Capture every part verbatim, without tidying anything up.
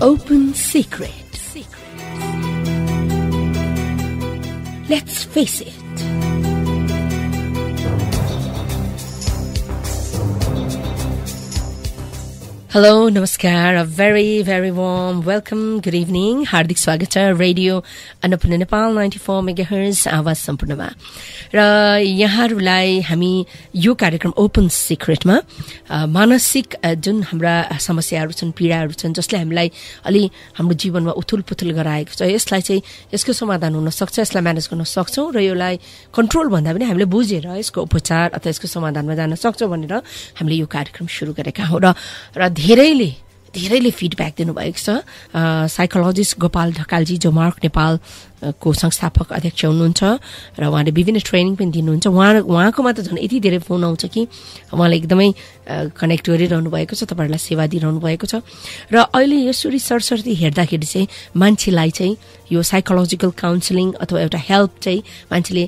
Open secret. Let's face it. Hello, namaskar, a very, very warm welcome. Good evening. Hardik Swagata, Radio Annapurna Nepal ninety-four megahertz, Awas Sampurnama. Ra yaharulai hami yo कार्यक्रम Open Secret ma मानसिक जुन हाम्रा समस्याहरु छन्, पीडाहरु छन् जसले हामीलाई अलि हाम्रो जीवनमा उथलपुथल गराएको छ, यसलाई चाहिँ यसको समाधान हुन सक्छ, यसलाई म्यानेज गर्न सक्छौ र यसलाई कन्ट्रोल भन्दा पनि हामीले बुझेर यसको उपचार अथवा यसको समाधानमा जान सक्छौ भनेर हामीले यो कार्यक्रम सुरु गरेका हौ र धेरैले धेरैले फिडब्याक दिनुभएको छ. साइकोलोजिस्ट गोपाल ढकालजी जो मार्क नेपाल को संस्थापक अध्यक्ष हुनुहुन्छ र उहाँले विभिन्न ट्रेनिङ पनि दिनुहुन्छ. उहाँ उहाँको मात्र झन् यति धेरै फोन आउँछ कि उहाँले एकदमै कनेक्ट गरिरहनु भएको छ, तपाईहरुलाई सेवा दिइरहनु भएको छ. र अहिले यसरी सरसर्ती हेर्दाखेरि चाहिँ मान्छेलाई चाहिँ यो साइकोलोजिकल काउन्सलिङ अथवा एउटा हेल्प चाहिँ मान्छेले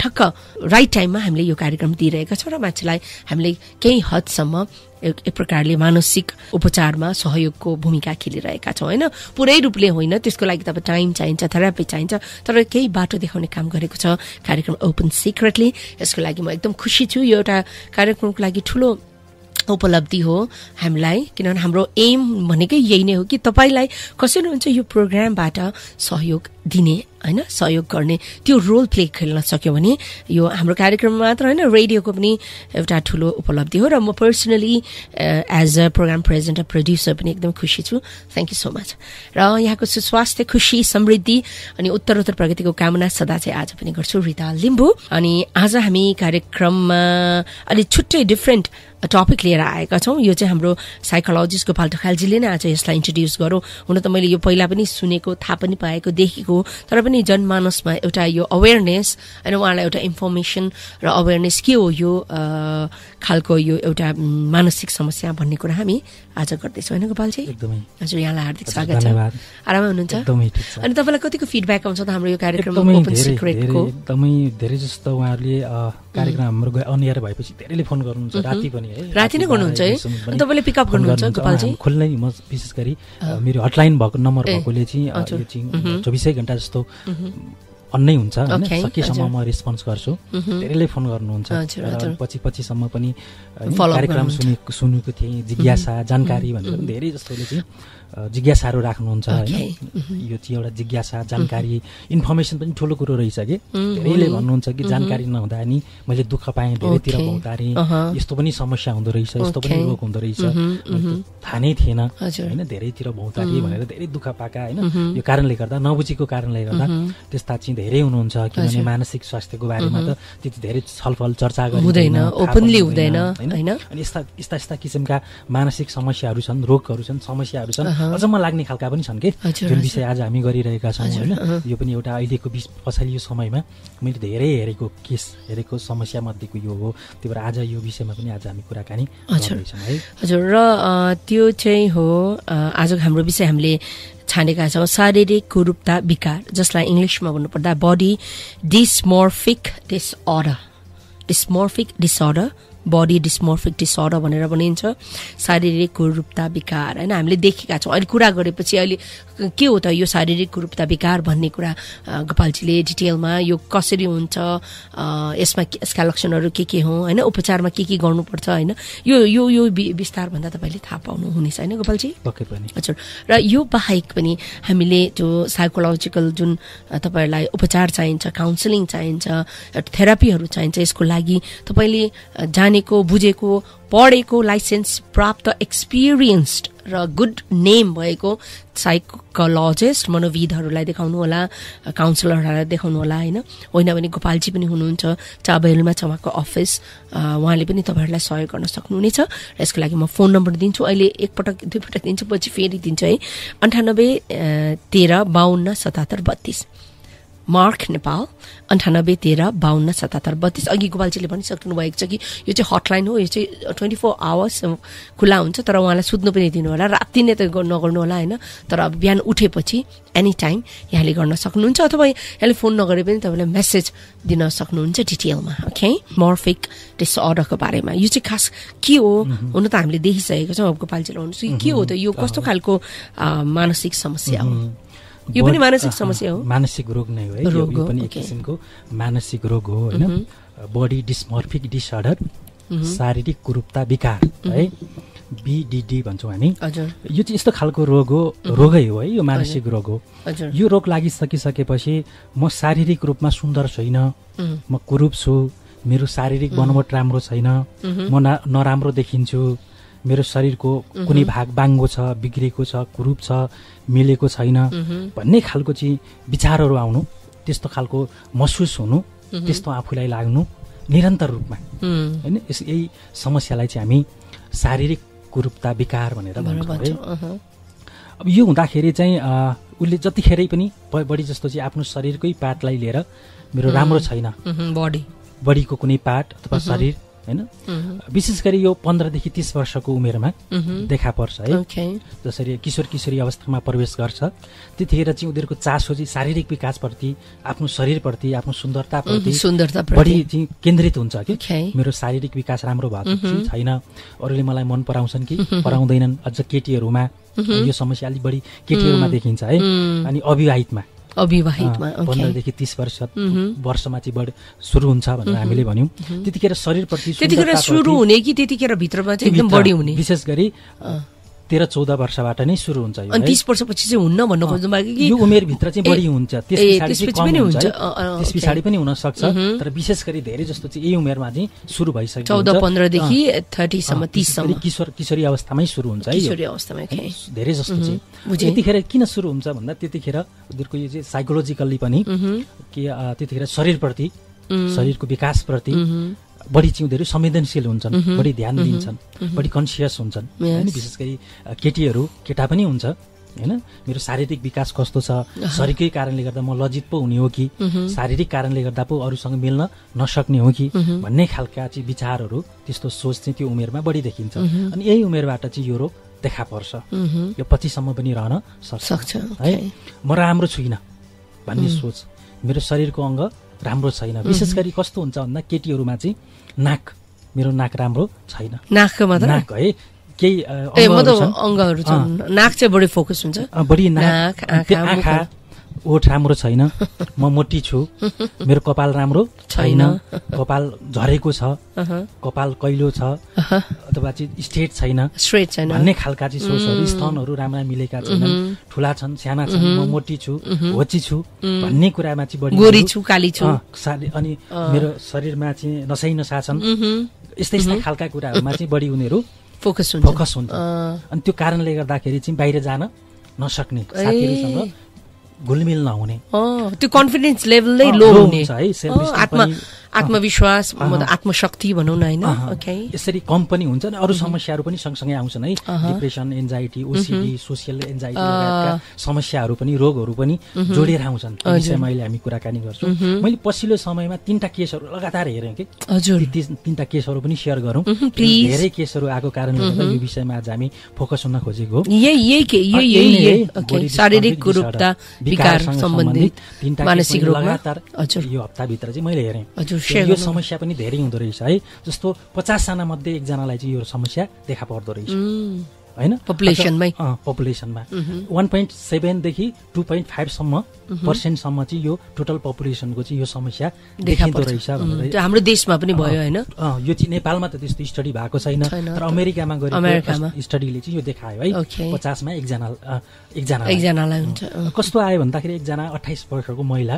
ठक्क राइट टाइममा हामीले यो कार्यक्रम दिइरहेका छौं र मान्छेलाई हामीले केही हदसम्म एक प्रकारले मानसिक उपचारमा सहयोगको भूमिका खेलिरहेका छौं, हैन पुरै रूपले होइन, त्यसको लागि त टाइम चाहिन्छ, थेरापी चाहिन्छ, तर केही बाटो देखाउने काम गरेको छ कार्यक्रम ओपन सिक्रेटले. यसको लागि म एकदम खुसी छु. यो एउटा कार्यक्रमको लागि ठूलो उपलब्धि हो हामीलाई, किनभने हाम्रो एम भनेकै यही नै हो कि तपाईलाई कसरी हुन्छ यो प्रोग्रामबाट सहयोग दिने, हैन सहयोग गर्ने त्यो रोल प्ले खेल्न सक्यो भने यो हाम्रो कार्यक्रम मात्र हैन रेडियोको पनि एउटा ठूलो उपलब्धि हो. र म personally as a programme presenter producer पनि एकदम खुसी छु. Thank you so much. र यहाँको स्वास्थ्य, खुशी, समृद्धि अनि उत्तरोत्तर प्रगतिको कामना सदा चाहिँ आज पनि गर्छु. रिता लिम्बू. अनि आज हामी कार्यक्रममा अलि छुट्टै डिफरेन्ट टपिक लिएर आएका छौं. यो चाहिँ हाम्रो साइकोलोजिस्ट गोपाल ढकालजीले नै आज यसलाई इन्ट्रोड्युस गर्यो. हुन त मैले यो पहिला पनि सुनेको, थाहा पनि पाएको, देखेको, तर पनि जनमानसमा एउटा यो अवेरनेस अनि उहाँलाई एउटा इन्फर्मेसन र अवेरनेस के हो यो खालको यो एउटा मानसिक समस्या भन्ने कुरा हामी आज गर्दैछौँ, होइन गोपालजी? एकदमै. हजुर, यहाँलाई हार्दिक स्वागत छ. आरामै हुनुहुन्छ? एकदमै ठिक छ. अनि तपाईँलाई कतिको फिडब्याक आउँछ त हाम्रो यो कार्यक्रममा ओपन सिक्रेटको? एकदमै धेरै जस्तो उहाँहरूले कार्यक्रम हाम्रो अनियर भएपछि धेरैले फोन गर्नुहुन्छ, राति पनि राति नै गर्नुहुन्छ है. अनि तपाईँले पिकअप गर्नुहुन्छ गोपालजी? खुल्लै, म विशेष गरी मेरो हटलाइन भएको नम्बर भएकोले चाहिँ चौबिसै घण्टा जस्तो अन्नै हुन्छ, हैन सकेसम्म म रिस्पोन्स गर्छु. धेरैले फोन गर्नुहुन्छ, पछि पछिसम्म पनि कार्यक्रम सुनेको सुनेको थिएँ, जिज्ञासा जानकारी भनेर पनि धेरै जस्तोले चाहिँ जिज्ञासाहरू राख्नुहुन्छ, हैन यो चाहिँ एउटा जिज्ञासा जानकारी इन्फर्मेसन पनि ठुलो कुरो रहेछ कि धेरैले भन्नुहुन्छ कि जानकारी नहुँदा नि मैले दुःख पाएँ, धेरैतिर भौँदारे यस्तो पनि समस्या हुँदो रहेछ, यस्तो पनि रोग हुँदो रहेछ, थाहा नै थिएन, हैन धेरैतिर भौँदारे भनेर धेरै दुःख पाएका, हैन यो कारणले गर्दा, नबुझेको कारणले गर्दा. त्यस्ता चाहिँ धेरै हुनुहुन्छ किनभने मानसिक स्वास्थ्यको बारेमा त त्यति धेरै छलफल चर्चा गर्नु हुँदैन, ओपनली हुँदैन, हैन. अनि यस्ता यस्ता यस्ता किसिमका मानसिक समस्याहरू छन्, रोगहरू छन्, समस्याहरू छन्, अचम्म लाग्ने खालका पनि छन् के, जुन विषय आज हामी गरिरहेका छौँ, होइन. यो पनि एउटा अहिलेको बिच पछाडि यो समयमा मैले धेरै हेरेको केस, हेरेको समस्या मध्येको यो हो. त्यही भएर आज यो विषयमा पनि आज हामी कुराकानी गर्दैछौँ, है. हजुर, र त्यो चाहिँ हो आजको हाम्रो विषय हामीले छानेका छौँ, शारीरिक कुरूपता विकार, जसलाई इङ्ग्लिसमा भन्नुपर्दा body dysmorphic disorder, dysmorphic disorder, body dysmorphic disorder भनेर भनिन्छ. शारीरिक कुरूपता विकार, हैन, हामीले देखेका छौँ. अहिले कुरा गरेपछि अहिले के हो त यो शारीरिक कुरूपता विकार भन्ने कुरा गोपालजीले डिटेलमा यो कसरी हुन्छ, यसमा यसका लक्षणहरू के के हो, हैन, उपचारमा के के गर्नुपर्छ, हैन, यो यो यो विस्तारभन्दा तपाईँले थाहा पाउनुहुनेछ, होइन गोपालजी? पक्कै पनि. हजुर, र यो बाहेक पनि हामीले त्यो साइकोलोजिकल जुन तपाईँहरूलाई उपचार चाहिन्छ, काउन्सिलिङ चाहिन्छ, थेरापीहरू चाहिन्छ, यसको लागि तपाईँले जानेको, बुझेको, पढेको, लाइसेन्स प्राप्त, एक्सपिरियन्स्ड र गुड नेम भएको साइकोलोजिस्ट मनोविदहरूलाई देखाउनुहोला, काउन्सिलरहरूलाई देखाउनुहोला, होइन. होइन भने गोपालजी पनि हुनुहुन्छ चाबेलमा, उहाँको अफिस, उहाँले पनि तपाईँहरूलाई सहयोग गर्न सक्नुहुनेछ. र यसको लागि म फोन नम्बर दिन्छु, अहिले एकपटक दुईपटक दिन्छु, पछि फेरि दिन्छु, है. अन्ठानब्बे तेह्र बाहन्न सतहत्तर बत्तीस. Mark Nepal, अन्ठानब्बे तेह्र बाउन्न सतहत्तर बत्तीस. अघि गोपालजीले भनिसक्नु भएको छ कि यो चाहिँ हटलाइन हो, यो चाहिँ twenty-four hours खुला हुन्छ, तर उहाँलाई सुत्नु पनि दिनु होला, राति नै त नगर्नु होला हैन, तर अब बिहान उठेपछि एनी टाइम यहाँले गर्न सक्नुहुन्छ अथवा यहाँले फोन नगरे पनि तपाईले मेसेज दिन सक्नुहुन्छ डिटेलमा. ओके, मोर्फिक डिसऑर्डर को बारेमा यो चाहिँ खास के हो हुन त हामीले देखिसकेको छौं. अब गोपालजीले भन्नुस् के हो त यो, कस्तो खालको मानसिक समस्या हो? यो पनि मानसिक समस्या हो, मानसिक रोग नै हो है, यो पनि एक किसिमको मानसिक रोग हो हैन. बडी डिस्मोर्फिक डिसऑर्डर, शारीरिक कुरूपता विकार है, बीडीडी भन्छौँ हामी. यो चाहिँ यस्तो खालको रोग हो, रोगै हो है, यो मानसिक रोग हो. यो रोग लागिसकिसकेपछि म शारीरिक रूपमा सुन्दर छैन, म कुरूप छु, मेरो शारीरिक बनोट राम्रो छैन, म नराम्रो देखिन्छु, मेरो शरीरको कुनै भाग बाङ्गो छ, बिग्रेको छ, कुरूप छ, मिलेको छैन भन्ने खालको चाहिँ विचारहरू आउनु, त्यस्तो खालको महसुस हुनु, त्यस्तो आफूलाई लाग्नु निरन्तर रूपमा हैन. यस यही समस्यालाई चाहिँ हामी शारीरिक कुरूपता विकार भनेर भन्छौँ है. अब यो हुँदाखेरि चाहिँ उले जतिखेरै पनि बडी जस्तो चाहिँ आफ्नो शरीरकै पार्टलाई लिएर मेरो राम्रो छैन, बडी बडीको कुनै पार्ट अथवा शरीर हैन, विशेष गरी यो पन्ध्रदेखि तीस वर्षको उमेरमा देखा पर्छ है. जसरी किशोर किशोरी अवस्थामा प्रवेश गर्छ त्यतिखेर चाहिँ उनीहरूको चासो चाहिँ शारीरिक विकासप्रति, आफ्नो शरीरप्रति, आफ्नो सुन्दरताप्रति बढी चाहिँ केन्द्रित हुन्छ कि मेरो शारीरिक विकास राम्रो भएको छैन, अरूले मलाई मन पराउँछन् कि पराउँदैनन्. अझ केटीहरूमा यो समस्या अलि बढी केटीहरूमा देखिन्छ है, अनि अविवाहितमा अविवाहितमा पन्ध्रदेखि तीस वर्ष वर्षमा चाहिँ बढी सुरु हुन्छ भनेर हामीले भन्यौँ. त्यतिखेर शरीरप्रति त्यतिखेर सुरु हुने कि त्यतिखेर भित्रमा चाहिँ एकदम बढी हुने, विशेष गरी तेह्र चौध वर्षबाट नै सुरु हुन्छ यो, अनि तीस वर्षपछि चाहिँ हुन्न भन्नु खोज्नु भएको कि यो उमेर भित्र चाहिँ बढी हुन्छ, त्यसपछि पनि हुन्छ, त्यस पछाडी पनि हुन सक्छ, तर विशेष गरी धेरै जस्तो चाहिँ यही उमेरमा चाहिँ सुरु भइसक्यो, चौध पन्ध्र देखि तीस सम्म तीस सम्म किशोर किशोरी अवस्थामै सुरु हुन्छ है. किशोरी अवस्थामै धेरै जस्तो चाहिँ त्यतिखेर किन सुरु हुन्छ भन्दा त्यतिखेर उनीहरुको यो चाहिँ साइकोलोजिकली पनि के त्यतिखेर शरीरप्रति, शरीरको विकासप्रति बढी चाहिँ उनीहरू संवेदनशील हुन्छन्, बढी ध्यान दिन्छन्, बढी कन्सियस हुन्छन्. विशेष गरी केटीहरू, केटा पनि हुन्छ हैन, मेरो शारीरिक विकास कस्तो छ, शरीरकै कारणले गर्दा म लज्जित पो हुने हो कि, शारीरिक कारणले गर्दा पो अरूसँग मिल्न नसक्ने हो कि भन्ने खालका चाहिँ विचारहरू, त्यस्तो सोच चाहिँ त्यो उमेरमा बढी देखिन्छ, अनि यही उमेरबाट चाहिँ यो रोग देखा पर्छ. यो पछिसम्म पनि रहन सक्छ है. म राम्रो छुइन भन्ने सोच, मेरो शरीरको अङ्ग राम्रो छैन, विशेष गरी कस्तो हुन्छ भन्दा केटीहरूमा चाहिँ नाक, मेरो नाक राम्रो छैन, नाकको मात्र नाक है, केही अङ्गहरू छन्, नाक चाहिँ बढी फोकस हुन्छ, बढी नाक, आँखा, ओठ राम्रो छैन, म मोटी छु, मेरो कपाल राम्रो छैन, कपाल झरेको छ, कपाल कैलो छ अथवा चाहिँ स्ट्रेट छैन, स्ट्रेट छैन भन्ने खालका चाहिँ सोचहरू, स्तनहरू राम्रा मिलेका छैनन्, ठुला छन्, साना छन्, म मोटी छु, होची छु भन्ने कुरामा चाहिँ बढी, गोरी छु, काली छु, अनि मेरो शरीरमा चाहिँ नसै नसा छन्, यस्तै यस्तै खालका कुराहरूमा चाहिँ बढी उनीहरू फोकस हुन्छ फोकस हुन्छ अनि त्यो कारणले गर्दाखेरि चाहिँ बाहिर जान नसक्ने, साथीहरूसँग घुलमिल नहुने, त्यो कन्फिडेन्स लेभलै लो हुने है, आत्मा आत्मविश्वास आत्मशक्ति भनौँ न हैन. यसरी कम पनि हुन्छ नि, अरू समस्याहरू पनि सँगसँगै आउँछन् है, depression, anxiety, OCD, social anxiety लगायतका समस्याहरू पनि, रोगहरू पनि जोडेर आउँछन्. त्यसैमा अहिले हामी कुराकानी गर्छौँ. मैले पछिल्लो समयमा तीनटा केसहरू लगातार हेरेँ कि हजुर, तीनटा केसहरू पनि सेयर गरौँ. धेरै केसहरू आएको कारणले गर्दा यो विषयमा आज हामी फोकस हुन खोजेको हो. यही यही के यही यही ओके शारीरिक कुरूपता विकार सम्बन्धित मानसिक रोग लगातार यो हप्ता भित्र चाहिँ मैले हेरेँ. यो समस्या पनि धेरै हुँदो रहेछ है, जस्तो पचास जना मध्ये एकजनालाई चाहिँ यो समस्या देखा पर्दो रहेछ हैन, पपुलेसनमै पपुलेसनमा वान पोइन्ट सेभेनदेखि टू पोइन्ट फाइभसम्म पर्सेन्टसम्म चाहिँ यो टोटल पपुलेसनको चाहिँ यो समस्या देखिँदो रहेछ भनेर हाम्रो देशमा पनि भयो हैन. यो चाहिँ नेपालमा त त्यस्तो स्टडी भएको छैन, तर अमेरिकामा गरेको स्टडीले चाहिँ यो देखायो है, पचासमा एकजना एकजना एकजनालाई हुन्छ. कस्तो आयो भन्दाखेरि एकजना अठाइस वर्षको महिला,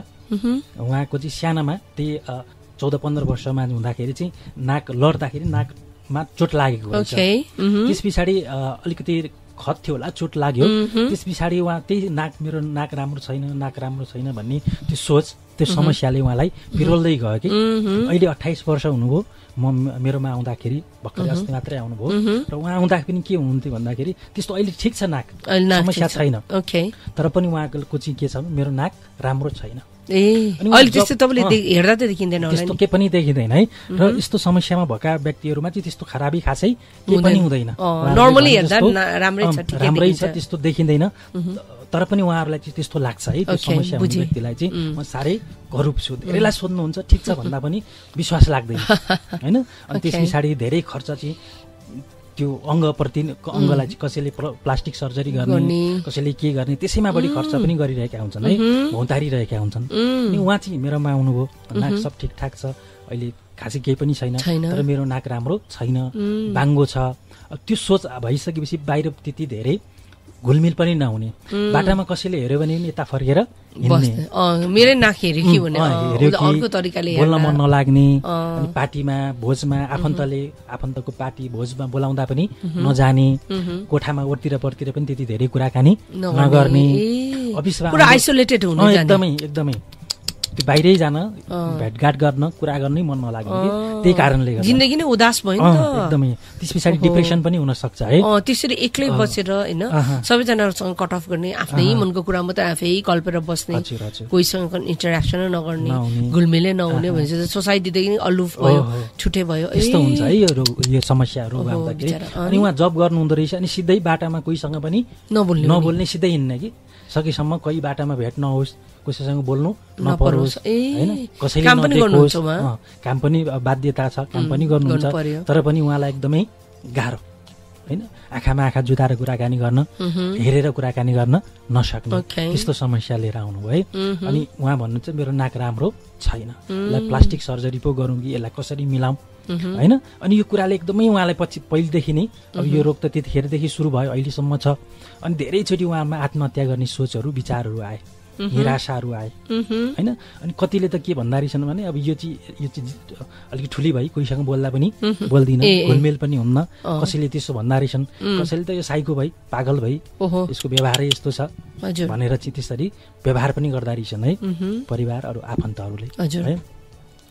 उहाँको चाहिँ सानामा त्यही चौध पन्ध्र वर्षमा हुँदाखेरि चाहिँ नाक लड्दाखेरि नाक मा चोट लागेको हुन्छ, त्यस पछाडि अलिकति खत थियो होला, चोट लाग्यो, त्यस पछाडि उहाँ त्यही नाक, मेरो नाक राम्रो छैन, नाक राम्रो छैन भन्ने त्यो सोच, त्यो समस्याले उहाँलाई बिरोल्दै गयो कि अहिले अठाइस वर्ष हुनुभयो. म मेरोमा आउँदाखेरि भर्खरै अस्ति मात्रै आउनुभयो, र उहाँ आउँदा पनि के हुन्थ्यो भन्दाखेरि त्यस्तो अहिले ठिक छ, नाक समस्या छैन, तर पनि उहाँको चाहिँ के छ, मेरो नाक राम्रो छैन ए अहिले त्यस्तो तपाईले हेर्दा त देखिदैन होला नि, त्यस्तो के पनि देखिदैन है। र यस्तो समस्यामा भएका व्यक्तिहरुमा चाहिँ त्यस्तो खराबी खासै के पनि हुँदैन, नर्मली हेर्दा राम्रै छ, ठिकै राम्रै छ, त्यस्तो देखिदैन। तर पनि उहाँहरुलाई चाहिँ त्यस्तो लाग्छ है, त्यो समस्या हुने व्यक्तिलाई चाहिँ म सारै घरुप छु, धेरैलाई सोध्नुहुन्छ ठिक छ भन्दा पनि विश्वास लाग्दैन हैन। अनि त्यस पछाडी धेरै खर्च चाहिँ त्यो अङ्गप्रति अङ्गलाई चाहिँ कसैले प्लास्टिक सर्जरी गर्ने, कसैले के गर्ने, त्यसैमा बढी खर्च पनि गरिरहेका हुन्छन् है, भौतारिरहेका हुन्छन्। अनि उहाँ चाहिँ मेरोमा आउनुभयो, नाक सब ठिकठाक छ, अहिले खासै केही पनि छैन, तर मेरो नाक राम्रो छैन, बाङ्गो छ, त्यो सोच भइसकेपछि बाहिर त्यति धेरै घुलमिल पनि नहुने, बाटामा कसैले हेर्यो भने पनि यता फर्केर हिँड्ने, मेरै नाक हेर्यो कि भन्ने अर्को तरिकाले बोल्न मन नलाग्ने, अनि पार्टीमा भोजमा आफन्तले आफन्तको पार्टी भोजमा बोलाउँदा पनि नजाने, कोठामा ओतिर पर्तिर पनि त्यति धेरै कुराकानी नगर्ने, अफिसमा पुरा आइसोलेटेड हुनु, एकदमै एकदमै त्यो बाहिरै जान भेटघाट गर्न कुरा गर्नै मन नलाग्ने, त्यही कारणले गर्दा जिन्दगी नै उदास भयो नि त एकदमै। त्यस पछाडी डिप्रेसन पनि हुन सक्छ है, त्यसरी एक्लै बसेर हैन, सबैजनासँग कट अफ गर्ने, आफ्नै मनको कुरा मात्रै आफै कल्पेर बस्ने, कोहीसँग इन्टरेक्सन नगर्ने, घुलमिलै नहुने, भनेपछि सोसाइटीदेखि अलुफ भयो, छुटे भयो, यस्तो हुन्छ है यो यो समस्याहरु आउँदाखेरि। अनि उहाँ जब गर्नुहुँदो रहेछ, अनि सिधै बाटामा कोहीसँग पनि नबोल्ने नबोल्ने सिधै हिँड्ने, कि सकेसम्म कोही बाटामा भेट नहोस्, कसैसँग बोल्नु नपरोस् हैन, कसैले नदेखोस्। काम पनि बाध्यता छ, काम पनि गर्नुहुन्छ, तर पनि उहाँलाई एकदमै गाह्रो हैन, आँखामा आँखा जुदाएर कुराकानी गर्न, हेरेर कुराकानी गर्न नसक्ने, त्यस्तो समस्या लिएर आउनुभयो है। अनि उहाँ भन्नुहुन्छ मेरो नाक राम्रो छैन, यसलाई प्लास्टिक सर्जरी पो गरौँ कि यसलाई कसरी मिलाऊँ हैन। अनि यो कुराले एकदमै उहाँलाई पछि पहिलेदेखि नै, अब यो रोग त त्यतिखेरदेखि सुरु भयो अहिलेसम्म छ। अनि धेरैचोटि उहाँमा आत्महत्या गर्ने सोचहरू, विचारहरू आए, निराशाहरू आए हैन। अनि कतिले त के भन्दा रहेछन् भने अब यो चाहिँ यो चाहिँ अलिक ठुली भई कोहीसँग बोल्दा पनि बोल्दिनँ, घुलमेल पनि हुन्न, कसैले त्यसो भन्दा रहेछन्, कसैले त यो साइको भई पागल भई यसको व्यवहारै यस्तो छ भनेर चाहिँ त्यसरी व्यवहार पनि गर्दा रहेछन् है परिवार अरू आफन्तहरूले है।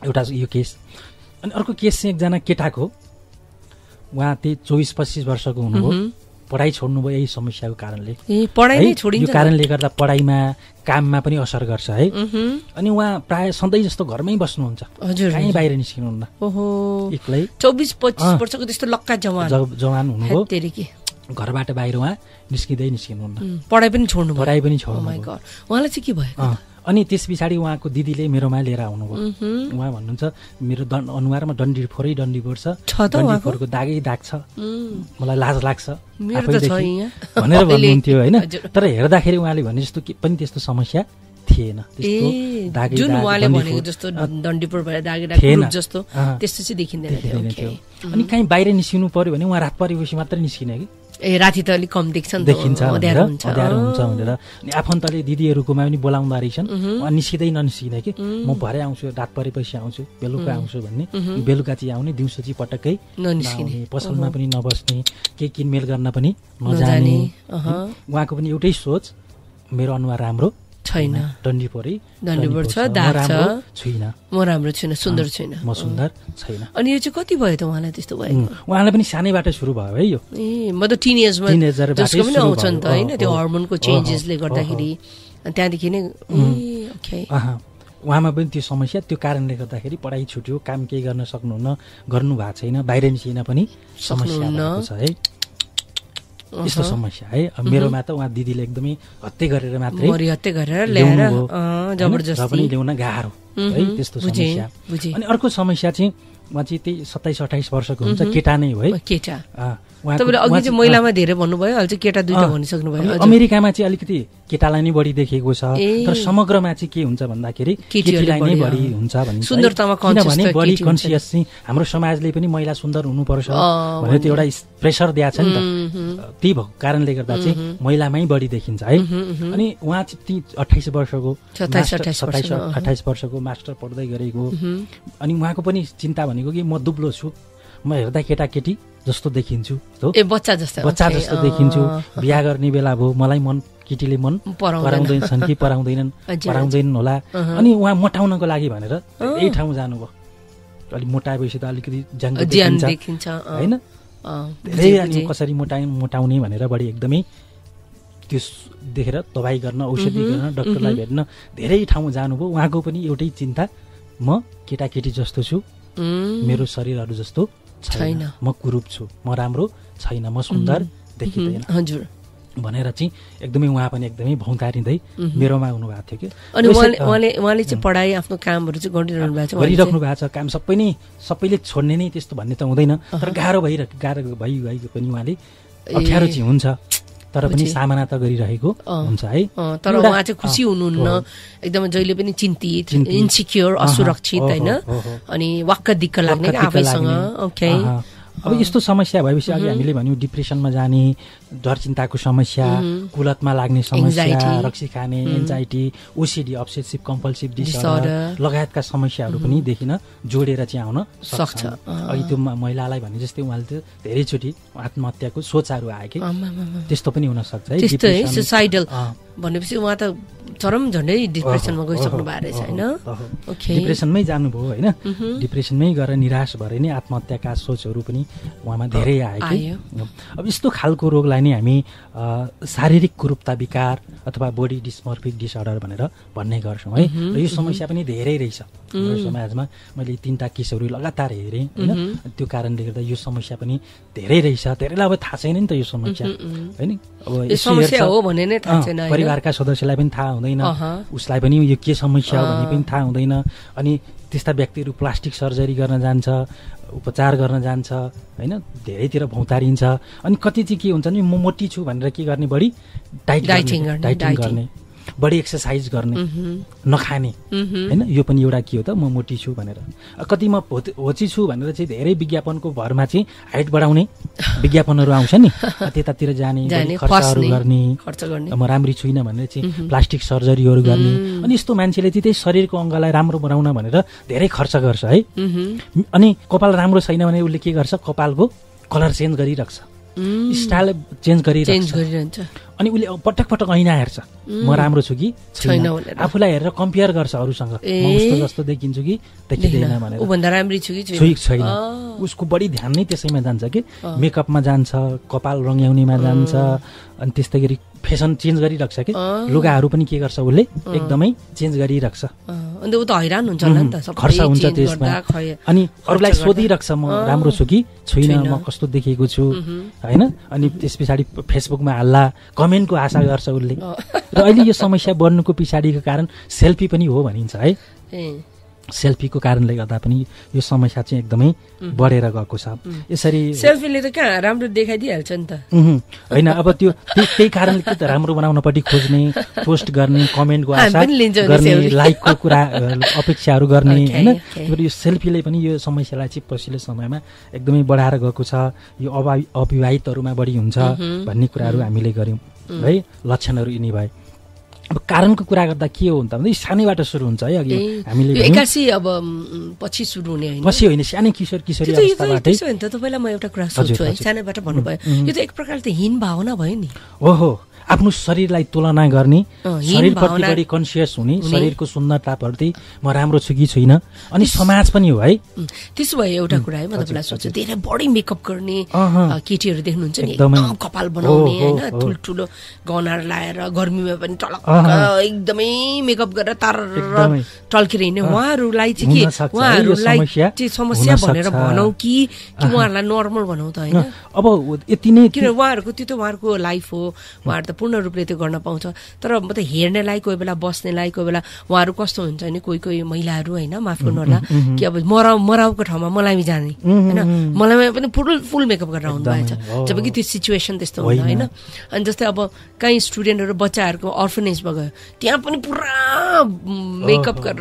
एउटा यो केस, अनि अर्को केस चाहिँ एकजना केटाको, उहाँ त्यही चौबिस पच्चिस वर्षको हुनुभयो, पढाइ छोड्नुभयो यही समस्याको कारणले, यो कारणले गर्दा पढाइमा काममा पनि असर गर्छ है। अनि उहाँ प्रायः सधैँ जस्तो घरमै बस्नुहुन्छ, कहीँ बाहिर निस्किनुहुन्न, एक्लै चौबिस पच्चिस वर्षको त्यस्तो लक्का जवान जवान हुनुभयो, घरबाट बाहिर उहाँ निस्किँदै निस्किनुहुन्न, पढाइ पनि छोड्नु पढाइ पनि छोड्नु उहाँलाई चाहिँ के भयो। अनि त्यस पछाडि उहाँको दिदीले मेरोमा लिएर आउनुभयो, उहाँ भन्नुहुन्छ मेरो दन अनुहारमा डन्डी फोरै डन्डी फोर छ, डन्डी फोरको दागै दाग छ, मलाई लाज लाग्छ भनेर भन्नुहुन्थ्यो होइन। तर हेर्दाखेरि उहाँले भने जस्तो के पनि त्यस्तो समस्या थिएन, त्यस्तो दागै दाग। अनि कहीँ बाहिर निस्किनु पर्यो भने उहाँ रात परेपछि मात्रै निस्किने, कि ए राति त अलिक कम देख्छ नि, देखिन्छ अँध्यारो हुन्छ भनेर। अनि आफन्तले दिदीहरूकोमा पनि बोलाउँदा रहेछन्, अनि निस्किँदै ननिस्किने, कि म भरे आउँछु, रात परेपछि आउँछु, बेलुका आउँछु भन्ने, बेलुका चाहिँ आउने, दिउँसो चाहिँ पटक्कै ननिस्किने, पसलमा पनि नबस्ने, केही किनमेल गर्न पनि नजाने। उहाँको पनि एउटै सोच, मेरो अनुहार राम्रो छैन, डन्डी परी डन्डी पर्छ, दाग छ, छुइनँ म राम्रो, छुइनँ सुन्दर, छुइनँ म सुन्दर छैन। अनि यो चाहिँ कति भयो त उहाँलाई त्यस्तो भयो? उहाँलाई पनि सानैबाट सुरु भयो है यो, ए म त टिनेजमा जसको पनि आउँछ नि त हैन, त्यो हर्मोनको चेन्जेसले गर्दाखेरि त्यहाँदेखि नै उहाँमा पनि त्यो समस्या, त्यो कारणले गर्दाखेरि पढाइ छुट्यो, काम केही गर्न सक्नुहुन्न, गर्नु भएको छैन, बाहिर निस्किन पनि समस्या भएको छ है, यस्तो समस्या है। मेरोमा त उहाँ दिदीले एकदमै हत्या गरेर मात्रै हत्या गरेर ल्याएर जबरजस्ती पनि ल्याउन गाह्रो है, त्यस्तो समस्या। अनि अर्को समस्या चाहिँ उहाँ चाहिँ त्यही सत्ताइस अठाइस वर्षको हुन्छ, केटा नै हो है, केटा। तपाईँले अघि चाहिँ महिलामा धेरै भन्नुभयो, अहिले चाहिँ केटा दुईटा भनिसक्नुभयो। अमेरिकामा चाहिँ अलिकति केटालाई नै बढी देखेको छ, तर समग्रमा चाहिँ के हुन्छ भन्दाखेरि केटीलाई नै बढी हुन्छ भन्छ, सुन्दरतामा कन्सियस, बडी कन्सियस चाहिँ हाम्रो समाजले पनि महिला सुन्दर हुनुपर्छ भनेर त्यो एउटा प्रेसर दिएको छ नि त, त्यही भएको कारणले गर्दा चाहिँ महिलामै बढी देखिन्छ है। अनि उहाँ चाहिँ ती अठाइस वर्षको सत्ताइस अठाइस वर्षको मास्टर पढ्दै गरेको, अनि उहाँको पनि चिन्ता भनेको कि म दुब्लो छु, म हेर्दा केटाकेटी जस्तो देखिन्छु, ए बच्चा जस्तो बच्चा जस्तो देखिन्छु, बिहा गर्ने बेला भयो, मलाई मन केटीले मन पराउँदैनन् कि पराउँदैनन् पराउँदैनन् होला। अनि उहाँ मोटाउनको लागि भनेर यही ठाउँ जानुभयो, अलिक मोटाएपछि त अलिकति ज्यान देखिन्छ होइन, धेरै कसरी मोटाइ मोटाउने भनेर बढी एकदमै त्यस देखेर दबाई गर्न औषधि गर्न डाक्टरलाई भेट्न धेरै ठाउँमा जानुभयो। उहाँको पनि एउटै चिन्ता, म केटाकेटी जस्तो छु, मेरो शरीरहरु जस्तो छैन, म कुरूप छु, म राम्रो छैन, म सुन्दर देखिदैन हजुर भनेर चाहिँ एकदमै उहाँ पनि एकदमै भौतारिँदै मेरोमा हुनुभएको थियो कि। अनि उहाँले उहाँले चाहिँ पढाइ आफ्नो कामहरु चाहिँ गरिरहनु भएको छ, गरिराख्नु भएको छ काम, सबै नै सबैले छोड्ने नै त्यस्तो भन्ने त हुँदैन, तर गाह्रो भइरह गाह्रो भइ गएको पनि उहाँले अप्ठ्यारो चाहिँ हुन्छ, तर पनि सामना त गरिरहेको हुन्छ है। तर उहाँ चाहिँ खुसी हुनुहुन्न, एकदम जहिले पनि चिन्तित, इन्सिक्योर, असुरक्षित हैन, अनि वाक्क दिक्क लाग्ने आफैसँग। ओके, अब यस्तो समस्या भएपछि अघि हामीले भन्यौं डिप्रेसनमा जाने, डरचिन्ताको समस्या, कुलतमा लाग्ने समस्या, रक्सी खाने, anxiety, OCD obsessive compulsive disorder लगायतका समस्याहरू पनि देखिन जोडेर चाहिँ आउन सक्छ। अघि त्यो महिलालाई भने जस्तै उहाँले त्यो धेरैचोटी आत्महत्याको सोचहरू आए कि त्यस्तो पनि हुन सक्छ है। डिप्रेसन सुसाइडल भनेपछि उहाँ त चरम झन्डै डिप्रेसनमा गइसक्नु भएको रहेछ हैन। ओके, डिप्रेसनमै जानुभयो हैन, डिप्रेसनमै गएर निराश भएर नै आत्महत्याका सोचहरू पनि उहाँमा धेरै आयो। अब यस्तो खालको रोगलाई नै हामी शारीरिक कुरूपता विकार अथवा बडी डिस्मर्फिक डिसअर्डर भनेर भन्ने गर्छौँ है। र यो समस्या पनि धेरै रहेछ हाम्रो समाजमा, मैले तीनटा केसहरू लगातार हेरेँ हैन, त्यो कारणले गर्दा यो समस्या पनि धेरै रहेछ। धेरैलाई अब थाहा छैन नि त यो समस्या हैन, अब यो समस्या हो भन्ने नै थाहा छैन, परिवारका सदस्यलाई पनि थाहा हुँदैन, उसलाई पनि यो के समस्या हो भन्ने पनि थाहा हुँदैन। अनि त्यस्ता व्यक्तिहरू प्लास्टिक सर्जरी गर्न जान्छ, उपचार गर्न जान्छ हैन, धेरैतिर भौतारिन्छ। अनि कति चाहिँ के हुन्छ नि, म मोटी छु भनेर के गर्ने, बढी डाइट डाइटिङ गर्ने, बढी एक्सर्साइज गर्ने, नखाने हैन, यो पनि एउटा के हो त, म मोटी छु भनेर। कति म होची छु भनेर चाहिँ धेरै विज्ञापनको भरमा चाहिँ हाइट बढाउने विज्ञापनहरू आउँछ नि, त्यतातिर जाने, खर्चहरू गर्ने, म राम्री छुइनँ भनेर चाहिँ प्लास्टिक सर्जरीहरू गर्ने। अनि यस्तो मान्छेले चाहिँ त्यही शरीरको अङ्गलाई राम्रो बनाउन भनेर धेरै खर्च गर्छ है। अनि कपाल राम्रो छैन भने उसले के गर्छ, कपालको कलर चेन्ज गरिराख्छ, स्टाइल चेन्ज गरिराख्छ। अनि उसले पटक पटक ऐना हेर्छ, म राम्रो छु कि छैन, आफूलाई हेरेर कम्पेयर गर्छ अरूसँग, म उस्तो जस्तो देखिन्छु कि देखिँदैन भनेर, उ भन्दा राम्री छु कि छैन, उसको बढी ध्यान नै त्यसैमा जान्छ कि, मेकअपमा जान्छ, कपाल रङ्ग्याउनेमा जान्छ। अनि त्यस्तै गरी फेसन चेन्ज गरिराख्छ कि, लुगाहरू पनि के गर्छ उसले एकदमै चेन्ज गरिराख्छ। अनि उ त हैरान हुन्छ नि त, खर्च हुन्छ त्यसमा। अनि अरूलाई सोधिराख्छ, म राम्रो छु कि छैन, म कस्तो देखिएको छु हैन। अनि त्यसपछि फेसबुकमा हाल्ला, कमेन्टको आशा गर्छ उसले। र अहिले यो समस्या बढ्नुको पछाडिको कारण सेल्फी पनि हो भनिन्छ है। सेल्फीको कारणले गर्दा पनि यो समस्या चाहिँ एकदमै बढेर गएको छ। यसरी सेल्फीले त कहाँ राम्रो देखाइदिइहाल्छ नि त हैन। अब त्यो त्यही कारणले के त राम्रो बनाउनपट्टि खोज्ने, पोस्ट गर्ने, कमेन्टको आशा गर्ने, लाइकको कुरा अपेक्षाहरू गर्ने हैन। यो सेल्फीले पनि यो समस्यालाई चाहिँ पछिल्लो समयमा एकदमै बढाएर गएको छ। यो अविवाहितहरूमा बढी हुन्छ भन्ने कुराहरू हामीले गर्यौँ है, लक्षणहरू यिनी भए। अब कारणको कुरा गर्दा के हो भन्दा भन्दै सानैबाट सुरु हुन्छ है। अघि हामीले एक्कासी अब पछि सुरु हुने हैन, पछि होइन, सानै किशोर किशोरी अवस्थाबाटै। त्यसो भने त तपाईलाई म एउटा कुरा सोध्छु है, सानैबाट भन्नुभयो, यो त एक प्रकारले त हीन भावना भयो नि। ओहो, आफ्नो शरीरलाई तुलना गर्ने, शरीरप्रति बढी कन्सियस हुने, शरीरको सुन्दरताप्रति म राम्रो छु कि छैन, अनि समाज पनि हो है। त्यसो भए एउटा कुरा है, म तपाईलाई सोध्छु, धेरै बढी मेकअप गर्ने केटीहरू देख्नुहुन्छ नि, एकदम कपाल बनाउने हैन, ठुल्ठुलो गहनाहरू लाएर, गर्मीमा पनि टलक एकदमै मेकअप गरेर तार टल्किएर हिँड्ने, उहाँहरूलाई चाहिँ के उहाँहरूलाई चाहिँ समस्या भनेर भनौँ कि उहाँहरूलाई नर्मल भनौँ त हैन। अब यति नै किन उहाँहरूको त्यो त उहाँहरूको लाइफ हो, उहाँहरू त पूर्ण रूपले त्यो गर्न पाउँछ। तर म त हेर्नेलाई, कोही बेला बस्नेलाई, कोही बेला उहाँहरू कस्तो हुन्छ नि, कोही कोही महिलाहरू होइन, माफ गर्नुहोला कि अब मराउ मराउको ठाउँमा मलामी जाने होइन, मलामीमा पनि फुल फुल मेकअप गरेर आउनुभएछ, जबकि त्यो सिचुएसन त्यस्तो हुँदैन होइन। अनि जस्तै अब कहीँ स्टुडेन्टहरू बच्चाहरूको अर्फनेजमा गयो, त्यहाँ पनि पुरा मेकअप गरेर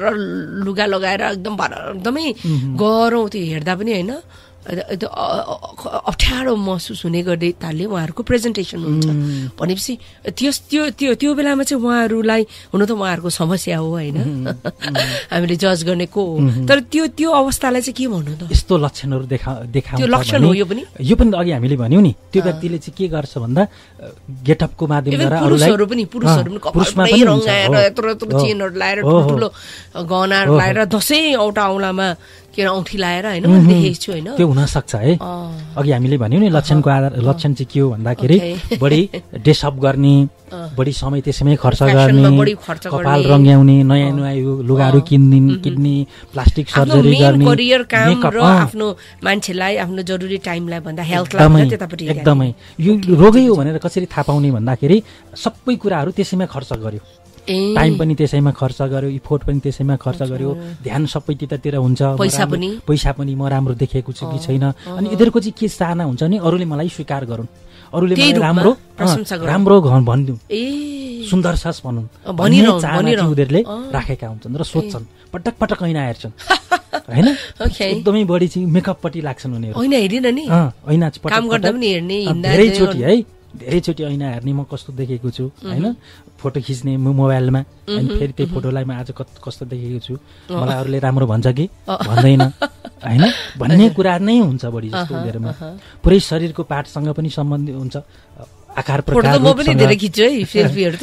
लुगा लगाएर एकदम एकदमै गरौँ, त्यो हेर्दा पनि होइन अप्ठ्यारो महसुस हुने गर्ने तालले उहाँहरूको प्रेजेन्टेसन हुन्छ। भनेपछि त्यो त्यो त्यो त्यो बेलामा चाहिँ उहाँहरूलाई हुन त उहाँहरूको समस्या हो होइन, हामीले जज गर्ने को हो, तर त्यो त्यो अवस्थालाई चाहिँ के भन्नु त, यस्तो लक्षणहरू देखा देखाउँछ। त्यो लक्षण हो, यो पनि यो पनि अघि हामीले भन्यौँ नि, त्यो व्यक्तिले चाहिँ के गर्छ भन्दा गेटअपको माध्यमद्वारा पुरुषहरू पनि पुरुषहरू पनि कपालमा रङ्गाएर, यत्रो यत्रो चेनहरू लाएर, ठुलो गहनाहरू लाएर, दसैँ औँटा औँलामा के औँठी लाएर हैन मैले देखेछु हैन त्यो हुन सक्छ है अघि हामीले भन्यौ नि लक्षणको आधार लक्षण चाहिँ के हो भन्दाखेरि बढी डेसअप गर्ने बढी समय त्यसमै खर्च गर्ने कपाल रंग्याउने नयाँ नयाँ लुगाहरू किन्दिन किड्नी प्लास्टिक सर्जरी गर्ने करियर काम र आफ्नो मान्छेलाई आफ्नो जरुरी टाइमलाई भन्दा हेल्थलाई त्यतापट्टि एकदमै यो रोगै हो भनेर कसरी थाहा पाउने भन्दाखेरि सबै कुराहरू त्यसैमै खर्च गर्यो टाइम पनि त्यसैमा खर्च गर्यो इफोर्ट पनि त्यसैमा खर्च गर्यो ध्यान सबै त्यतातिर हुन्छ पैसा पनि पैसा पनि म राम्रो देखेको छु कि छैन अनि इधरको चाहिँ के चाहना हुन्छ नि अरूले मलाई स्वीकार गरून् अरूले मलाई राम्रो प्रशंसा गरून् राम्रो भन्दिउँ ए सुन्दर छस् भनौँ भनिरहन् भनिरहन् उनीहरुले राखेका हुन्छन् र सोच्छन् पटक पटक ऐना हेर्छन् हैन एकदमै बढी चाहिँ मेकअप पट्टि लाग्छन् उनीहरु हैन हेरिन नि अ ऐना पटक काम गर्दा पनि हेर्ने हिँड्दा धेरै छोटी है धेरै चोटी ऐना हेर्ने म कस्तो देखेको छु हैन फोटो खिच्ने मोबाइलमा अनि फेरि त्यही फोटोलाई म आज कस्तो देखेको छु मलाई अरूले राम्रो भन्छ कि भन्दैन हैन भन्ने कुरा नै हुन्छ बढी जस्तो उनीहरुमा पुरै शरीरको पार्टसँग पनि सम्बन्धित हुन्छ आकार प्रकार फोटो म पनि धेरै खिच्छु है सेल्फीहरु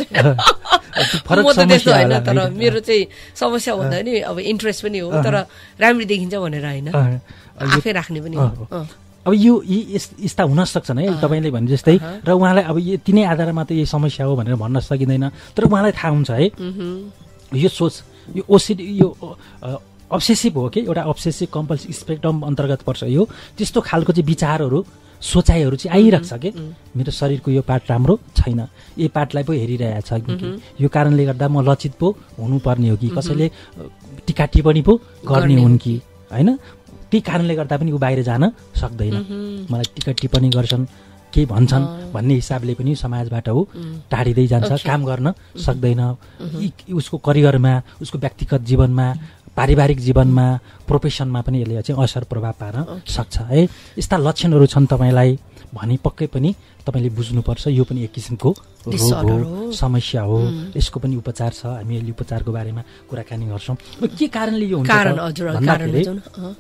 फरक समस्या हैन तर मेरो चाहिँ समस्या भन्दा नि अब इन्ट्रेस्ट पनि हो तर राम्रो देखिन्छ भनेर हैन आफै राख्ने पनि हो अब यो यस्ता हुन सक्छन् है तपाईले भने जस्तै र उहाँलाई अब यो तीनै आधारमा त यो समस्या हो भनेर भन्न सकिदैन तर उहाँलाई थाहा हुन्छ है यो सोच यो ओसीडी यो अब्सेसिभ हो के एउटा अब्सेसिभ कम्पल्सिभ स्पेक्ट्रम अन्तर्गत पर्छ यो त्यस्तो खालको चाहिँ विचारहरू सोचाइहरु चाहिँ आइराख्छ के मेरो शरीरको यो पार्ट राम्रो छैन यो पार्टलाई पो हेरिरहेछ कि यो कारणले गर्दा म लचित पो हुनुपर्ने हो कि कसैले टिका टिप्पणी पो गर्ने हुन् कि हैन ती कारणले गर्दा पनि उ बाहिर जान सक्दैन मलाई टिका टिप्पणी गर्छन् के भन्छन् भन्ने हिसाबले पनि समाजबाट उ टाढिदै जान्छ काम गर्न सक्दैन उसको करियरमा उसको व्यक्तिगत जीवनमा पारिवारिक जीवनमा प्रोफेसनमा पनि यसले चाहिँ असर प्रभाव पार्न सक्छ है यस्ता लक्षणहरू छन् तपाईलाई भने पक्कै पनि तपाईले बुझ्नुपर्छ यो पनि एक किसिमको रोग हो समस्या हो यसको पनि उपचार छ हामी यसले उपचारको बारेमा कुराकानी गर्छौं के कारणले यो हुन्छ कारण हजुर कारण हुन्छ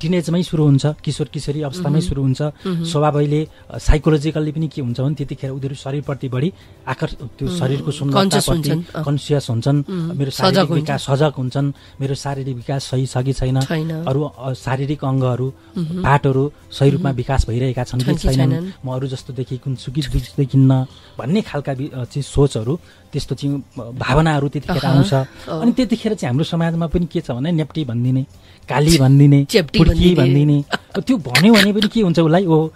टिनेजमै सुरु हुन्छ किशोर किशोरी अवस्थामै सुरु हुन्छ स्वभावले साइकोलोजिकली पनि के हुन्छ भने त्यतिखेर उनीहरु शरीरप्रति बढी आकर त्यो शरीरको सुन्दरताप्रति कन्सियस हुन्छन् मेरो शारीरिक विकास सजग हुन्छन् मेरो शारीरिक विकास सही छ कि छैन अरु शारीरिक अंगहरु पार्टहरु सही रूपमा विकास भइरहेका छन् कि छैनन् म अरु जस्तो देखिन्छु कि देखिन्न भन्ने खालका चाहिँ सोचहरु त्यस्तो चाहिँ भावनाहरु त्यतिखेर आउँछ अनि त्यतिखेर चाहिँ हाम्रो समाजमा पनि के छ भने नेप्टी भन्दिने काली भन्दिने पुर्की भन्दिने त्यो भन्यो भने पनि के हुन्छ उलाई ओ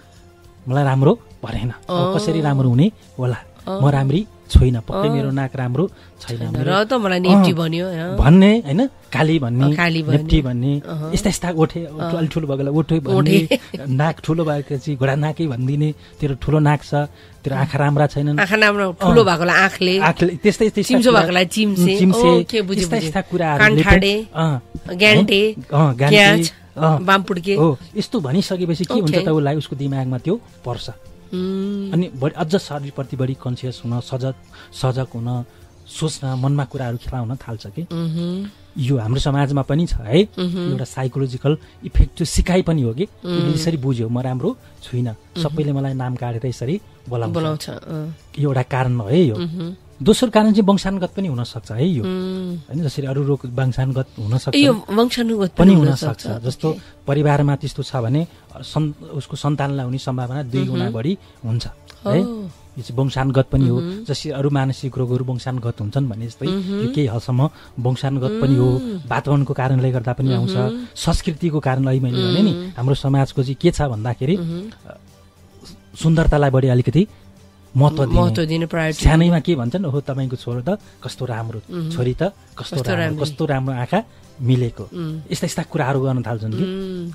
मलाई राम्रो भरेन कसरी राम्रो हुने होला म राम्री छैन पक्कै मेरो नाक राम्रो छैन र त मलाई नेप्टी भन्यो भन्ने हैन काली भन्ने नेप्टी भन्ने यस्ता यस्ता ओठे अलि ठुलो भएकोलाई ओठे भन्ने नाक ठुलो भएपछि घोडा नाकै भन्दिने तेरो ठुलो नाक छ तेरो आँखा राम्रा छैनन् आँखा राम्रो ठुलो भएकोलाई आँखले आँखले त्यस्तै त्यस्तै चिम्सो भएकोलाई चिम्से ओके बुझ्यो बुझ्यो यस्ता कुराहरुले ग्यान्टे ग्यान्टे बामपुडके हो यस्तो भनिसकेपछि के हुन्छ त उलाई उसको दिमागमा त्यो पर्छ अनि बढी अझ शरीरप्रति बढी कन्सियस हुन सजग सजग हुन सोच्न मनमा कुराहरू खेलाउन थाल्छ कि यो हाम्रो समाजमा पनि छ है एउटा साइकोलोजिकल इफेक्ट त्यो सिकाइ पनि हो कि यसरी बुझ्यो म राम्रो छुइनँ सबैले मलाई नाम काटेर यसरी बोलाउँछ एउटा कारण हो है यो दोस्रो कारण चाहिँ वंशानुगत पनि हुन सक्छ है यो हैन जसरी अरु रोग वंशानुगत हुन सक्छ यो वंशानुगत पनि हुन सक्छ जस्तो परिवारमा त्यस्तो छ भने उसको सन्तानलाई हुने सम्भावना दुई गुणा बढी हुन्छ है यो चाहिँ वंशानुगत पनि हो जसरी अरु मानसिक रोगहरु वंशानुगत हुन्छन् भने जस्तै यो केही हदसम्म वंशानुगत पनि हो वातावरणको कारणले गर्दा पनि आउँछ संस्कृतिको कारण अहिले मैले भने नि हाम्रो समाजको चाहिँ के छ भन्दाखेरि सुन्दरतालाई बढी अलिकति महत्व दिने सानैमा के भन्छन् हो तपाईको छोरो त कस्तो राम्रो छोरी त कस्तो राम्रो कस्तो राम्रो आँखा मिलेको यस्ता यस्ता कुराहरू गर्न थाल्छन् कि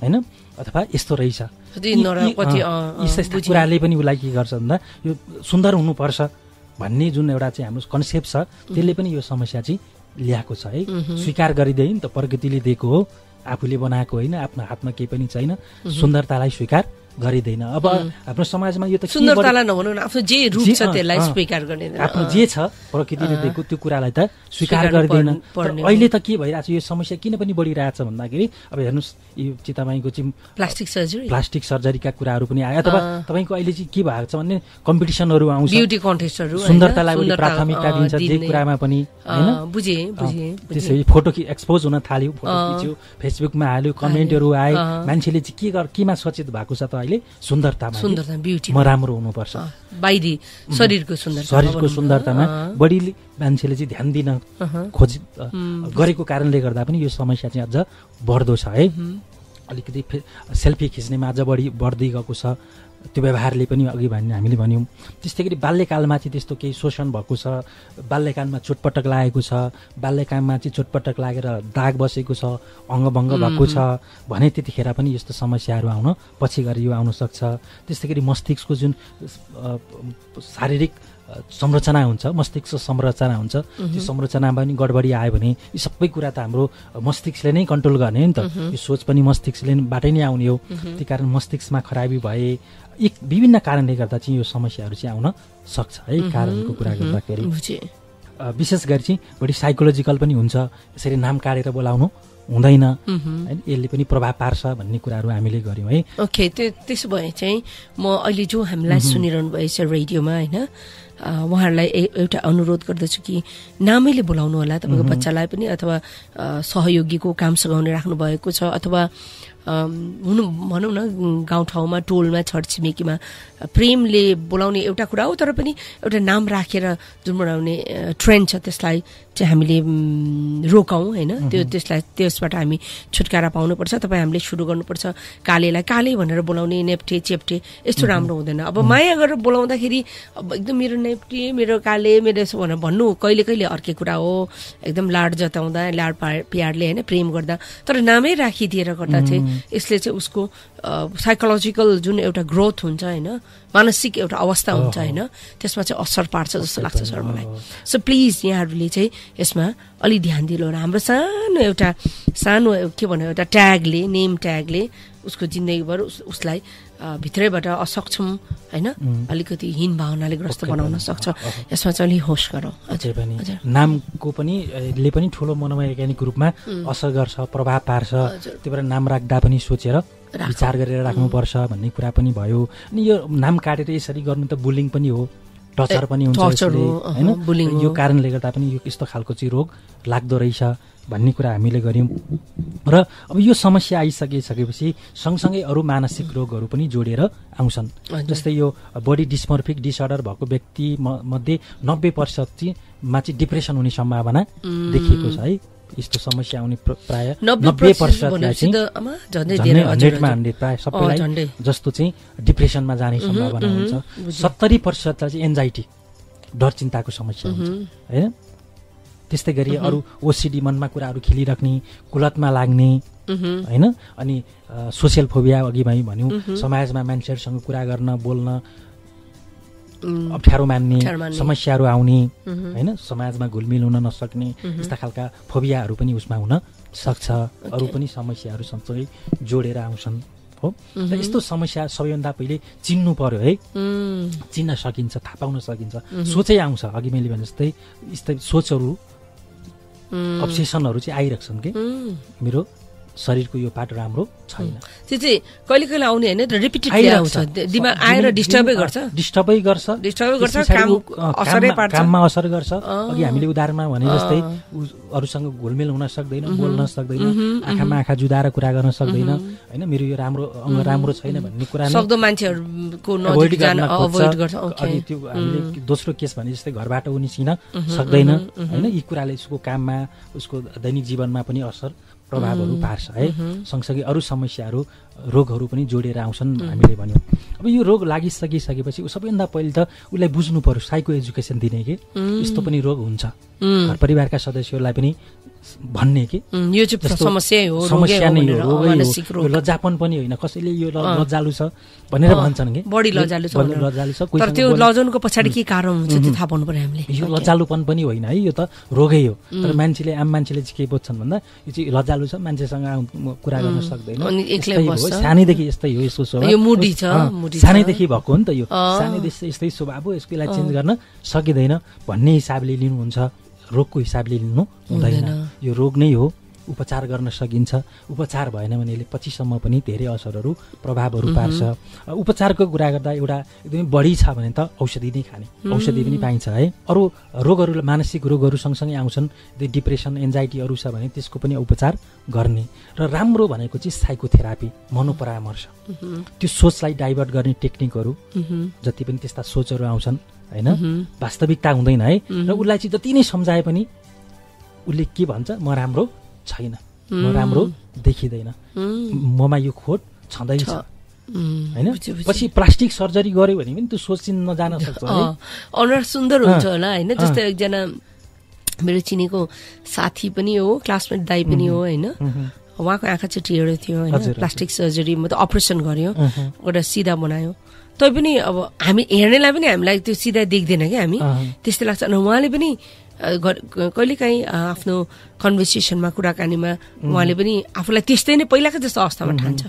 हैन अथवा यस्तो रहेछ यस्ता यस्ता कुराले पनि उलाई के गर्छ भन्दा यो सुन्दर हुनुपर्छ भन्ने जुन एउटा चाहिँ हाम्रो कन्सेप्ट छ त्यसले पनि यो समस्या चाहिँ ल्याएको छ है स्वीकार गरिदैन त प्रकृतिले दिएको हो आफूले बनाएको होइन आफ्नो हातमा केही पनि छैन सुन्दरतालाई स्वीकार गरिदैन अब हाम्रो समाजमा यो त सुन्दरतालाई नभनौँ न आफ्नो जे रूप छ त्यसलाई स्वीकार गर्दैन आफ्नो जे छ प्रकृतिले दिएको त्यो कुरालाई त स्वीकार गर्दैन अहिले त के भइराछ यो समस्या किन पनि बढिराछ भन्दाखेरि अब हेर्नुस् यो चितामाइको चाहिँ प्लास्टिक सर्जरी प्लास्टिक सर्जरीका कुराहरू पनि आए अथवा तपाईको अहिले चाहिँ के भएको छ भन्ने कम्पिटिसनहरू आउँछ ब्युटी कन्टेस्टहरू सुन्दरतालाई पनि प्राथमिकता दिन्छ जे कुरामा पनि हैन बुझे बुझे त्यसै फोटो कि एक्सपोज हुन थाल्यो फोटो खिच्यो फेसबुकमा हाल्यो कमेन्टहरू आए मान्छेले चाहिँ के गर केमा सचेत भएको छ त अहिले सुन्दरतामा सुन्दरता ब्युटी म राम्रो हुनु पर्छ बाहिरी शरीरको सुन्दरता शरीरको सुन्दरतामा बडी मान्छेले चाहिँ ध्यान दिन खोज गरेको कारणले गर्दा पनि यो समस्या चाहिँ अझ बढ्दो छ है अलिकति सेल्फी खिच्नेमा अझ बढी बढ्दै गएको छ त्यो व्यवहारले पनि अघि भन्ने हामीले भन्यौँ त्यस्तै गरी बाल्यकालमा चाहिँ त्यस्तो केही शोषण भएको छ बाल्यकालमा चोटपटक लागेको छ बाल्यकालमा चाहिँ चोटपटक लागेर दाग बसेको छ अङ्गभङ्ग भएको छ भने त्यतिखेर पनि यस्तो समस्याहरू आउन पछि गएर यो आउन सक्छ त्यस्तै गरी मस्तिष्कको जुन शारीरिक संरचना हुन्छ मस्तिष्क संरचना हुन्छ त्यो संरचनामा पनि गडबडी आयो भने यो सबै कुरा त हाम्रो मस्तिष्कले नै कन्ट्रोल गर्ने नि त यो सोच पनि मस्तिष्कले बाटै नै आउने हो त्यही कारण मस्तिष्कमा खराबी भए एक विभिन्न कारणले गर्दा चाहिँ यो समस्याहरू चाहिँ आउन सक्छ है कारणको कुरा गर्दाखेरि विशेष गरी चाहिँ बढी साइकोलोजिकल पनि हुन्छ यसरी नाम काटेर बोलाउनु हुँदैन हैन यसले पनि प्रभाव पार्छ भन्ने कुराहरु हामीले गर्यौं है ओके त्यसो भए चाहिँ म अहिले जो हामीलाई सुनिरहनु भएको छ रेडियोमा हैन उहाँहरुलाई एउटा अनुरोध गर्दछु कि नामैले बोलाउनु होला तपाईको बच्चालाई पनि अथवा सहयोगीको काम सघाउने राख्नु भएको छ अथवा हुनु भनौँ न गाउँठाउँमा टोलमा छरछिमेकीमा प्रेमले बोलाउने एउटा कुरा हो तर पनि एउटा नाम राखेर जुन बनाउने ट्रेन्ड छ त्यसलाई चाहिँ हामीले रोकाउँ हैन त्यो त्यसलाई त्यसबाट हामी छुटकारा पाउनुपर्छ तपाई हामीले सुरु गर्नुपर्छ कालेलाई काले भनेर बोलाउने नेप्टे चेप्टे यस्तो राम्रो हुँदैन अब माया गरेर बोलाउँदाखेरि अब एकदम मेरो नेप्टे मेरो काले मेरो यसो भनेर भन्नु कहिले कहिले अर्के कुरा हो एकदम लाड जताउँदा लाड प्यारले हैन प्रेम गर्दा तर नामै राखिदिएर गर्दा चाहिँ यसले चाहिँ उसको साइकोलोजिकल जुन एउटा ग्रोथ हुन्छ हैन मानसिक एउटा अवस्था हुन्छ हैन त्यसमा चाहिँ असर पार्छ जस्तो लाग्छ सर मलाई सो प्लिज यहाँहरुले चाहिँ यसमा अलि ध्यान दिनुहोला हाम्रो सानो एउटा सानो के भन्नु एउटा ट्यागले नेम ट्यागले उसको जिन्दगीभर उसलाई भित्रैबाट असक्षम हैन अलिकति हीन भावनाले ग्रस्त बनाउन सक्छ यसमा चाहिँ अलि होश गरौ अझै पनि नामको पनि ले पनि ठूलो मनोवैज्ञानिक रूपमा असर गर्छ प्रभाव पार्छ त्यही भएर नाम राख्दा पनि सोचेर विचार गरेर राख्नुपर्छ भन्ने कुरा पनि भयो अनि यो नाम काटेर यसरी गर्नु त बुलिङ पनि हो टर्चर पनि हुन्छ यसले हैन बुलिङ यो कारणले गर्दा पनि यो यस्तो खालको चाहिँ रोग लाग्दो रहेछ भन्ने कुरा हामीले गर्यौं र अब यो समस्या आइसकेपछि सँगसँगै अरू मानसिक रोगहरू पनि जोडेर आउँछन् जस्तै यो बडी डिस्मोर्फिक डिसअर्डर भएको व्यक्ति मध्ये नब्बे प्रतिशत चाहिँ मा चाहिँ डिप्रेसन हुने सम्भावना देखिएको छ है यस्तो समस्या आउने प्राय नब्बे प्रतिशत प्राय सबैलाई जस्तो चाहिँ डिप्रेसनमा जाने सम्भावना हुन्छ सत्तरी प्रतिशतलाई चाहिँ एन्जाइटी डर चिन्ताको समस्या हुन्छ हैन त्यस्तै गरी अरू ओसीडी मनमा कुराहरू खिलिराख्ने कुलतमा लाग्ने हैन अनि सोशल फोबिया अघि भई भन्यौ समाजमा मान्छेहरुसँग कुरा गर्न बोल्न अप्ठ्यारो मान्ने समस्याहरू आउने हैन समाजमा घुलमिल हुन नसक्ने यस्ता खालका फोबियाहरू पनि उसमा हुन सक्छ अरू पनि समस्याहरू सँगसँगै जोडेर आउँछन् हो र यस्तो समस्या सबैभन्दा पहिले चिन्नु पर्यो है चिन्न सकिन्छ थाहा पाउन सकिन्छ सोचै आउँछ अघि मैले भने जस्तै यस्तै सोचहरू अब्सेसनहरू चाहिँ आइरहन्छन् के मेरो शरीरको यो पार्ट राम्रो छैन त्यो चाहिँ कहिले कहिले आउने हैन तर रिपिटेडली आउँछ दिमाग आएर डिस्टर्बै गर्छ डिस्टर्बै गर्छ डिस्टर्बै गर्छ काम असरै पार्छ काममा असर गर्छ अघि हामीले उदाहरणमा भने जस्तै अरूसँग घुलमेल हुन सक्दैन बोल्न सक्दैन आँखामा आँखा जुदाएर कुरा गर्न सक्दैन हैन मेरो यो राम्रो अंग राम्रो छैन भन्ने कुरामा सक्दो मान्छेहरुको नजिक जान अभोइड गर्छ अनि त्यो हामीले दोस्रो केस भने जस्तै घरबाट निस्किन सक्दैन हैन यी कुराले उसको काममा उसको दैनिक जीवनमा पनि असर प्रभावहरू पार्छ है सँगसँगै अरू समस्याहरू रोगहरू पनि जोडेर आउँछन् हामीले भन्यौँ अब यो रोग लागिसकिसकेपछि सबैभन्दा पहिले त उसलाई बुझ्नु पर्यो साइको एजुकेसन दिने के यस्तो पनि रोग हुन्छ घर परिवारका सदस्यहरूलाई पनि भन्ने के यो चाहिँ समस्या हो, समस्या नै हो, मानसिक रोग लजापन पनि होइन, कसैले यो लजालु छ भनेर भन्छन् के बडी लजालु छ, लजालु छ। तर त्यो लजाउनुको पछाडी के कारण हुन्छ त्यो थाहा पाउनु पर्यो हामीले। यो लजालुपन पनि होइन है, यो त रोगै हो। तर मान्छेले आम मान्छेले चाहिँ के बुझ्छन् भन्दा यो चाहिँ लजालु छ, मान्छेसँग कुरा गर्न सक्दैन, सानैदेखि यस्तै हो, यसको स्वभाव, यो मुडी छ, मुडी सानैदेखि भएको हो नि त, यो सानैदेखि यस्तै स्वभाव हो, यसको लागि चेन्ज गर्न सकिदैन भन्ने हिसाबले लिनुहुन्छ, रोगको हिसाबले लिनु हुँदैन। यो रोग नै हो, उपचार गर्न सकिन्छ। उपचार भएन भने यसले पछिसम्म पनि धेरै असरहरू प्रभावहरू पार्छ। उपचारको कुरा गर्दा एउटा एकदमै बढी छ भने त औषधि नै खाने, औषधि पनि पाइन्छ है। अरू रोगहरू मानसिक रोगहरू सँगसँगै आउँछन्, यदि डिप्रेसन एन्जाइटीहरू छ भने त्यसको पनि उपचार गर्ने। र राम्रो भनेको चाहिँ साइकोथेरापी, मनोपरामर्श, त्यो सोचलाई डाइभर्ट गर्ने टेक्निकहरू, जति पनि त्यस्ता सोचहरू आउँछन् होइन, वास्तविकता हुँदैन है, र उसलाई चाहिँ जति नै सम्झाए पनि उसले के भन्छ, म राम्रो छैन, म राम्रो देखिँदैन, ममा यो खोट छँदैछ हैन। पछि प्लास्टिक सर्जरी गर्यो भने पनि त्यो सोच नजान सक्छ है, अनुहार सुन्दर हुन्छ होला हैन। जस्तै एकजना मेरो चिनेको साथी पनि हो, क्लासमेट दाइ पनि हो हैन, उहाँको आँखा चाहिँ टेढो थियो हैन, प्लास्टिक सर्जरी मतलब अपरेसन गर्यो, एउटा सिधा बनायो। तै पनि अब हामी हेर्नेलाई पनि हामीलाई त्यो सिधा देख्दैन क्या, हामी त्यस्तै लाग्छ। अनि उहाँले पनि कहिलेकाहीँ आफ्नो कन्भर्सेसनमा कुराकानीमा उहाँले पनि आफूलाई त्यस्तै नै पहिलाको जस्तो अवस्थामा ठान्छ।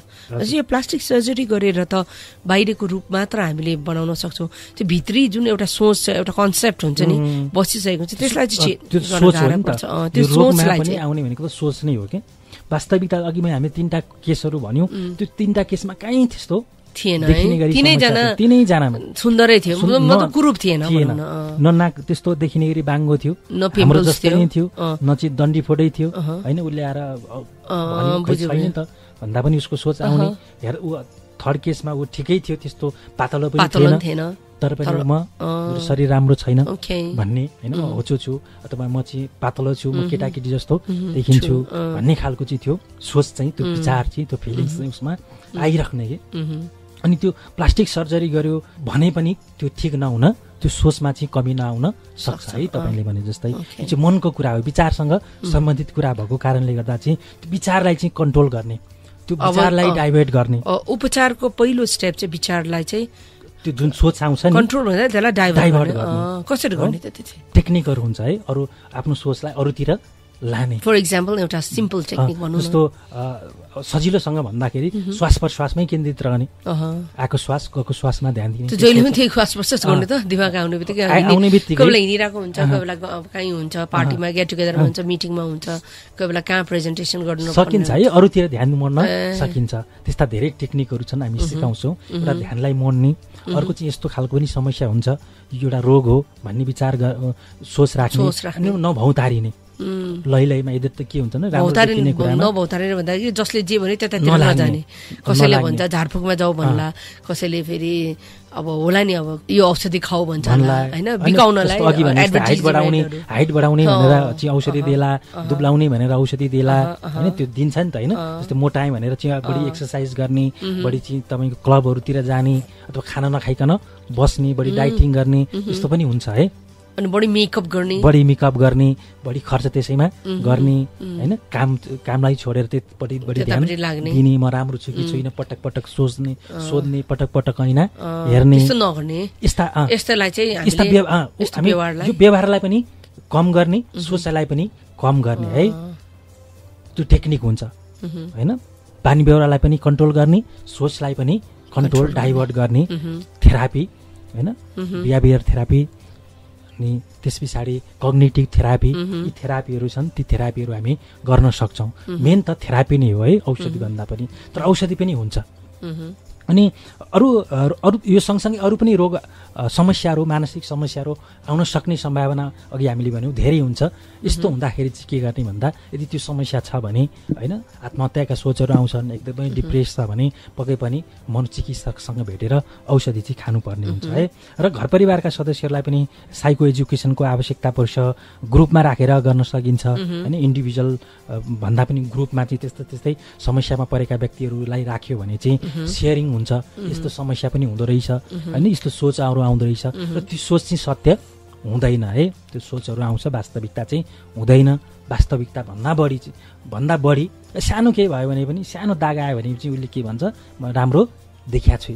यो प्लास्टिक सर्जरी गरेर त बाहिरको रूप मात्र हामीले बनाउन सक्छौँ, त्यो भित्री जुन एउटा सोच छ, एउटा कन्सेप्ट हुन्छ नि बसिसकेको हुन्छ, त्यसलाई चाहिँ त्यो सोचलाई आउने भनेको त सोच नै हो कि वास्तविकता। अघि हामी तिनवटा केसहरू भन्यौँ, त्यो तिनवटा केसमा कहीँ त्यस्तो थिएन, तिनैजना सुन्दरै थियो, कुरूप थिएन, न नाक त्यस्तो देखिने गरी बाङ्गो थियो, न हाम्रो जस्तै नै थियो, न चाहिँ दण्डी फोटै थियो होइन। उसले आएर छैन त भन्दा पनि उसको सोच आउने। हेर ऊ थर्ड केसमा ऊ ठिकै थियो, त्यस्तो पातलो पनि थिएन, तर पनि म मेरो शरीर राम्रो छैन भन्ने होइन, होचो छु अथवा म चाहिँ पातलो छु, म केटाकेटी जस्तो देखिन्छु भन्ने खालको चाहिँ थियो सोच, चाहिँ त्यो विचार चाहिँ त्यो फिलिङ्स चाहिँ उसमा आइराख्ने कि। अनि त्यो प्लास्टिक सर्जरी गर्यो भने पनि त्यो ठिक नहुन, त्यो सोचमा चाहिँ कमी नआउन सक्छ है। तपाईँले भने जस्तै यो चाहिँ मनको कुरा हो, विचारसँग सम्बन्धित कुरा भएको कारणले गर्दा चाहिँ त्यो विचारलाई चाहिँ कन्ट्रोल गर्ने, त्यो विचारलाई डाइभर्ट गर्ने। उपचारको पहिलो स्टेप चाहिँ विचारलाई चाहिँ त्यो जुन सोच आउँछ नि कन्ट्रोल हुँदैन, त्यसलाई डाइभर्ट गर्ने कसरी गर्ने त त्यो चाहिँ टेक्निकहरू हुन्छ है। अरू आफ्नो सोचलाई अरूतिर लाने, फर इक्जाम्पल एउटा सिम्पल टेक्निक भन्नु, जस्तो सजिलोसँग भन्दाखेरि श्वास प्रश्वासमै केन्द्रित रहने, आएको श्वास गएको श्वासमा ध्यान दिने। जहिले पनि त्यही श्वास प्रश्वास गर्ने त, दिमाग आउने बित्तिकै आउने बित्तिकै कोही बेला हिँडिरहेको हुन्छ, कोही बेला कहीँ हुन्छ, पार्टीमा गेट टुगेदरमा हुन्छ, मिटिङमा हुन्छ, कोही बेला कहाँ प्रेजेन्टेसन गर्नु सकिन्छ है, अरूतिर ध्यान मोड्न सकिन्छ। त्यस्ता धेरै टेक्निकहरू छन्, हामी सिकाउँछौँ। एउटा ध्यानलाई मोड्ने, अर्को चाहिँ यस्तो खालको पनि समस्या हुन्छ, एउटा रोग हो भन्ने विचार सोच राख्ने, नभौतारिने लै लैमा। यदि त के हुन्छ न नभौतारिने भन्दाखेरि जसले जे भन्यो त्यता नजाने, कसैले भन्छ झारफुकमा जाऊ भन्ला, कसैले फेरि अब होला नि अब यो औषधि खाऊ भन्छ होइन, बिकाउनलाई हाइट बढाउने हाइट बढाउने भनेर चाहिँ औषधि दिएला, दुब्लाउने भनेर औषधि दिएला होइन, त्यो दिन्छ नि त होइन। जस्तै मोटाएँ भनेर चाहिँ बढी एक्सर्साइज गर्ने, बढी चाहिँ तपाईँको क्लबहरूतिर जाने, अथवा खाना नखाइकन बस्ने, बढी डाइटिङ गर्ने, यस्तो पनि हुन्छ है। अनि बढी मेकअप गर्ने, बढी मेकअप गर्ने, बढी खर्च त्यसैमा गर्ने होइन, काम कामलाई छोडेर त्यतिपट्टि बढी ध्यान दिने, म राम्रो छु कि छुइनँ पटक पटक सोच्ने सोध्ने, पटक पटक ऐना हेर्ने, यस्ता यस्तालाई चाहिँ यो व्यवहारलाई पनि कम गर्ने, सोचलाई पनि कम गर्ने है, त्यो टेक्निक हुन्छ होइन। बानी व्यवहारलाई पनि कन्ट्रोल गर्ने, सोचलाई पनि कन्ट्रोल डाइभर्ट गर्ने थेरापी होइन, बिहेभियर थेरापी, अनि त्यस पछाडि कग्निटिभ थेरापी, यी थेरापीहरू छन्। ती थेरापीहरू हामी गर्न सक्छौँ। मेन त थेरापी नै हो है, औषधि भन्दा पनि। तर औषधि पनि हुन्छ। अनि अरू अरू यो सँगसँगै अरू पनि रोग समस्याहरू, मानसिक समस्याहरू आउन सक्ने सम्भावना अघि हामीले भन्यौँ धेरै हुन्छ। यस्तो हुँदाखेरि चाहिँ के गर्ने भन्दा, यदि त्यो समस्या छ भने होइन, आत्महत्याका सोचहरू आउँछन्, एकदमै डिप्रेस छ भने पक्कै पनि मनोचिकित्सकसँग भेटेर औषधि चाहिँ खानुपर्ने हुन्छ है। र घर परिवारका सदस्यहरूलाई पनि साइको एजुकेसनको आवश्यकता पर्छ। ग्रुपमा राखेर गर्न सकिन्छ होइन, इन्डिभिजुअल भन्दा पनि ग्रुपमा चाहिँ त्यस्तै त्यस्तै समस्यामा परेका व्यक्तिहरूलाई राख्यो भने चाहिँ सेयरिङ हुन्छ, यस्तो समस्या पनि हुँदो रहेछ होइन, यस्तो सोच आउँदो रहेछ, र त्यो सोच चाहिँ सत्य हुँदैन है त्यो सोचहरु आउँछ वास्तविकता चाहिँ हुँदैन वास्तविकता भन्दा बढी भन्दा बढी सानो के भयो भने पनि सानो दाग आयो भने चाहिँ उले के भन्छ म राम्रो देखिया छु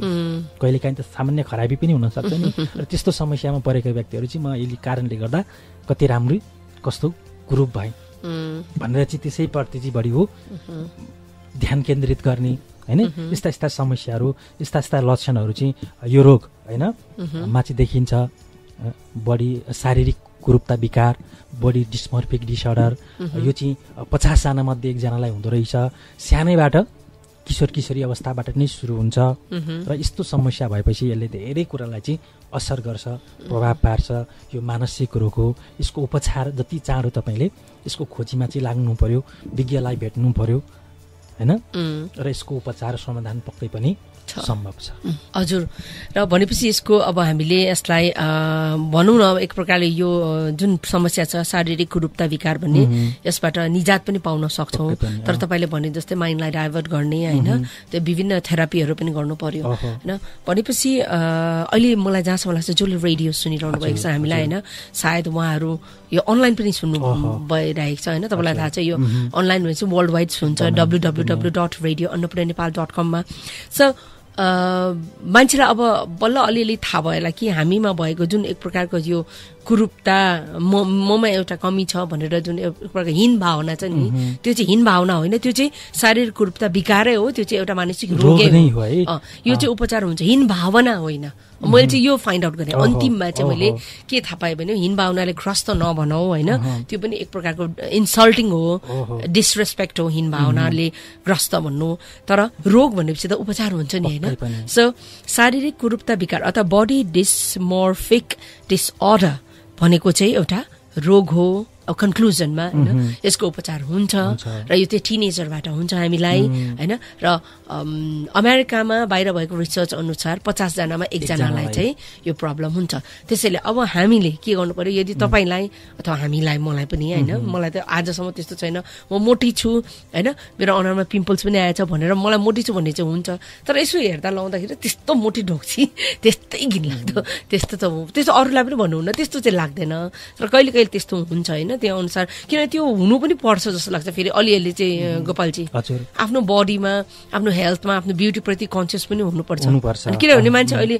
कहिलेकाहीँ त सामान्य खराबी पनि हुन सक्छ नि र त्यस्तो समस्यामा परेका व्यक्तिहरु चाहिँ म यसले कारणले गर्दा कति राम्रो कस्तो ग्रुप भए भनेर चाहिँ त्यसै प्रति चाहिँ बढी हो ध्यान केन्द्रित गर्ने हैन यस्ता यस्ता समस्याहरु यस्ता यस्ता लक्षणहरु चाहिँ यो रोग हैन मा चाहिँ देखिन्छ बडी शारीरिक कुरूपता विकार बडी डिस्मोर्फिक डिसऑर्डर यो चाहिँ पचास जना मध्ये एक जनालाई हुँदो रहेछ सानैबाट किशोर किशोरी अवस्थाबाट नै सुरु हुन्छ र यस्तो समस्या भएपछि यसले धेरै कुरालाई चाहिँ असर गर्छ प्रभाव पार्छ यो मानसिक रोग हो यसको उपचार जति चाँडो तपाईले यसको खोजीमा चाहिँ लाग्नु पर्यो विज्ञलाई भेट्नु पर्यो हैन र यसको उपचार समाधान पक्कै पनि सम्भव छ हजुर र भनेपछि यसको अब हामीले यसलाई भनौं न एक प्रकारले यो जुन समस्या छ शारीरिक कुरूपता विकार भन्ने यसबाट निजात पनि पाउन सक्छौ तर तपाईले भने जस्तै माइन्डलाई डाइभर्ट गर्ने हैन त्यो विभिन्न थेरापीहरू पनि गर्नु पर्यो हैन भनेपछि अहिले मलाई जहाँसम्म लाग्छ जसले रेडियो सुनिरहनु भएको छ हामीलाई हैन सायद उहाँहरू यो अनलाइन पनि सुन्नु भइरहेको छ हैन तपाईलाई थाहा छ यो अनलाइन भने चाहिँ वर्ल्ड वाइड सुन्छ W W W dot radio Annapurna Nepal dot com मा सो मान्छेलाई अब बल्ल अलिअलि थाहा भयो होला कि हामीमा भएको जुन एक प्रकारको यो कुरूपता ममा एउटा कमी छ भनेर जुन एक प्रकारको हीन भावना छ नि त्यो चाहिँ हीन भावना होइन त्यो चाहिँ शारीरिक कुरूपता विकारै हो त्यो चाहिँ एउटा मानसिक रोगै हो यो चाहिँ उपचार हुन्छ हीन भावना होइन मैले चाहिँ यो फाइन्ड आउट गरे अन्तिममा चाहिँ मैले के थाहा पाए भने हीन भावनाले ग्रस्त नबनाऊ हैन त्यो पनि एक प्रकारको इन्सल्टिङ हो डिसरेस्पेक्ट हो हीन भावनाले ग्रस्त भन्नु तर रोग भनेपछि त उपचार हुन्छ नि हैन सो शारीरिक कुरूपता विकार अथवा बडी डिस्मोर्फिक डिसऑर्डर भनेको चाहिँ एउटा रोग हो अब कन्क्लुजनमा हैन यसको उपचार हुन्छ र यो चाहिँ टिनेजरबाट हुन्छ हामीलाई हैन र अमेरिकामा बाहिर भएको रिसर्च अनुसार पचास जनामा एक जनालाई चाहिँ यो प्रब्लम हुन्छ त्यसैले अब हामीले के गर्नु पर्यो यदि तपाईलाई अथवा हामीलाई मलाई पनि हैन मलाई त आजसम्म त्यस्तो छैन म मोटी छु हैन मेरो अनुहारमा पिम्पल्स पनि आएछ भनेर मलाई मोटी छु भन्ने चाहिँ हुन्छ तर यसो हेर्दा लाउँदाखेरि त्यस्तो मोटी ढोक्सी त्यस्तै घिनलाग्दो त्यस्तो त त्यस्तो अरूलाई पनि भन्नुहुन्न त्यस्तो चाहिँ लाग्दैन तर कहिले कहिले त्यस्तो हुन्छ हैन त्यो अनुसार किन त्यो हुनु पनि पर्छ जस्तो लाग्छ फेरि अलिअलि चाहिँ गोपालजी आफ्नो बडीमा आफ्नो हेल्थमा आफ्नो ब्युटी प्रति कन्सियस पनि हुनु पर्छ किनभने मान्छे अहिले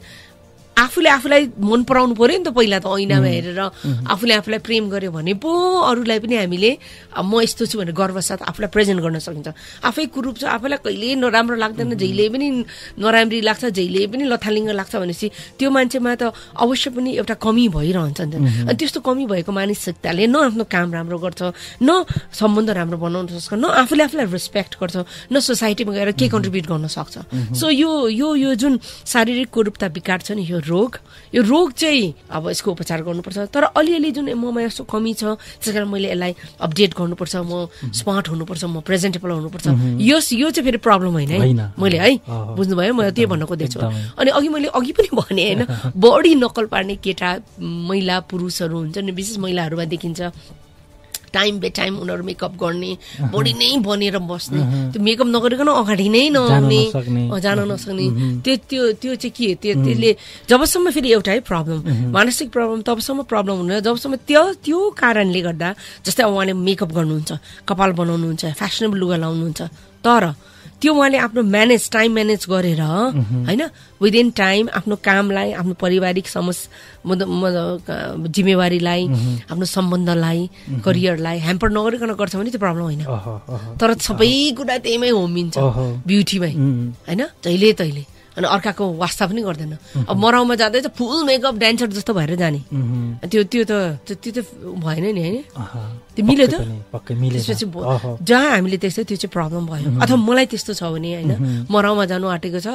आफूले आफूलाई मन पराउनु पर्यो नि त पहिला त ऐनामा हेरेर आफूले आफूलाई प्रेम गर्यो भने पो अरूलाई पनि हामीले म यस्तो छु भनेर गर्वसाथ आफूलाई प्रेजेन्ट गर्न सकिन्छ आफै कुरूप छ आफूलाई कहिले नराम्रो लाग्दैन जहिले पनि नराम्री लाग्छ जहिले पनि लथालिङ्ग लाग्छ भनेपछि त्यो मान्छेमा त अवश्य पनि एउटा कमी भइरहन्छ नि त अनि त्यस्तो कमी भएको मानसिकताले न आफ्नो काम राम्रो गर्छ न सम्बन्ध राम्रो बनाउन सक्छ न आफूले आफूलाई रेस्पेक्ट गर्छ न सोसाइटीमा गएर के कन्ट्रिब्युट गर्न सक्छ सो यो यो जुन शारीरिक कुरूपता विकार छ नि यो रोग यो रोग चाहिँ अब यसको उपचार गर्नुपर्छ तर अलिअलि जुन ममा यस्तो कमी छ त्यसकारण मैले यसलाई अपडेट गर्नुपर्छ म स्मार्ट हुनुपर्छ म प्रेजेन्टेबल हुनुपर्छ यो यो चाहिँ फेरि प्रब्लम होइन है मैले है बुझ्नुभयो म त्यही भन्नको खोजेछु अनि अघि मैले अघि पनि भने हैन बडी नकल पार्ने केटा महिला पुरुषहरू हुन्छ नि विशेष महिलाहरूमा देखिन्छ टाइम बे टाइम उनीहरू मेकअप गर्ने बडी नै बनेर बस्ने त्यो मेकअप नगरिकन अगाडि नै नआउने जान नसक्ने त्यो त्यो त्यो चाहिँ के त्यो त्यसले जबसम्म फेरि एउटा है प्रब्लम मानसिक प्रब्लम तबसम्म प्रब्लम हुनु जबसम्म त्यो त्यो कारणले गर्दा जस्तै उहाँले मेकअप गर्नुहुन्छ कपाल बनाउनुहुन्छ फ्याशनेबल लुगा लाउनुहुन्छ तर त्यो उहाँले आफ्नो म्यानेज टाइम म्यानेज गरेर हैन विदिन टाइम आफ्नो कामलाई आफ्नो पारिवारिक समस्या जिम्मेवारीलाई आफ्नो सम्बन्धलाई करियरलाई ह्याम्पर नगरिकन गर्छ भने त्यो प्रब्लम होइन तर सबै कुरा त्यहीमै होमिन्छ ब्युटीमै हैन जहिले तहिले अनि अर्काको वास्ता पनि गर्दैन अब मराउमा जाँदै त फुल मेकअप डान्सर जस्तो भएर जाने त्यो त्यो त त्यो त भएन नि हैन त्यो मिल्यो त जहाँ हामीले त्यस्तो त्यो चाहिँ प्रब्लम भयो अथवा मलाई त्यस्तो छ भने हैन मराउमा जानु आँटेको छ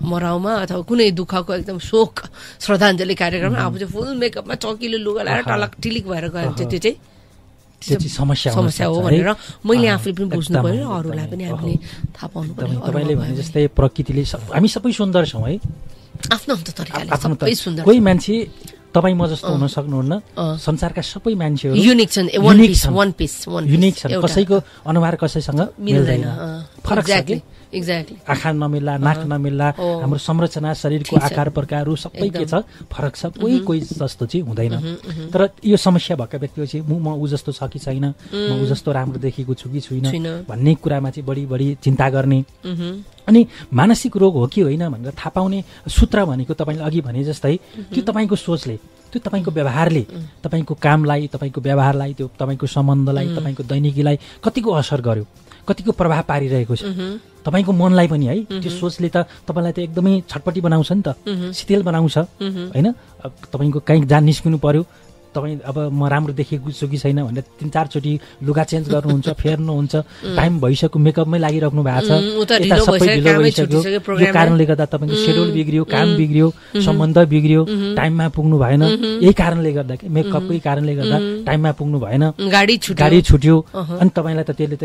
मराउमा अथवा कुनै दुःखको एकदम शोक श्रद्धाञ्जली कार्यक्रममा आफू चाहिँ फुल मेकअपमा चकिलो लुगा लाएर टलक टिलिक भएर गयो त्यो चाहिँ समस्या समस्या हो भनेर मैले आफै पनि बुझ्नु पर्यो अरूलाई पनि हामीले थाहा पाउनु पर्यो तपाईले भने जस्तै प्रकृतिले हामी सबै सुन्दर छौं है आफ्नो आफ्नो तरिकाले सबै सुन्दर कोही मान्छे तपाई म जस्तो हुन सक्नुहुन्न संसारका सबै मान्छेहरू युनिक छन् one piece one piece one unique छन् कसैको अनुहार कसैसँग मिल्दैन फरक छ exactly. आँखा नमिल्ला नाक नमिल्ला हाम्रो संरचना शरीरको आकार प्रकारहरू सबै के छ फरक छ कोही कोही जस्तो चाहिँ हुँदैन तर यो समस्या भएका व्यक्तिले चाहिँ म म उ जस्तो छ कि छैन म उ जस्तो राम्रो देखेको छु कि छैन भन्ने कुरामा चाहिँ बढी बढी चिन्ता गर्ने अनि मानसिक रोग हो कि होइन भनेर थाहा पाउने सूत्र भनेको तपाईले अघि भने जस्तै त्यो तपाईको सोचले त्यो तपाईको व्यवहारले तपाईको कामलाई तपाईको व्यवहारलाई त्यो तपाईको सम्बन्धलाई तपाईको दैनिकीलाई कतिको असर गर्यो कतिको प्रभाव पारिरहेको छ तपाईको मनलाई पनि है त्यो सोचले त तपाईलाई त एकदमै छटपटी बनाउँछ नि त शिथिल बनाउँछ हैन तपाईको कहीं जान निस्किनु पर्यो तपाईं अब म राम्रो देखेको छु कि छैन भनेर तीन चार चोटी लुगा चेन्ज गर्नुहुन्छ फेर्नुहुन्छ टाइम भइसक्यो मेकअपमै लागिराख्नु भएको छ यता सबै ढिलो भइसक्यो यो कारणले गर्दा तपाईको शेड्युल बिग्रियो काम बिग्रियो सम्बन्ध बिग्रियो टाइममा पुग्नु भएन यही कारणले गर्दा के मेकअपकै कारणले गर्दा टाइममा पुग्नु भएन गाडी छुट्यो गाडी छुट्यो अनि तपाईलाई त त्यसले त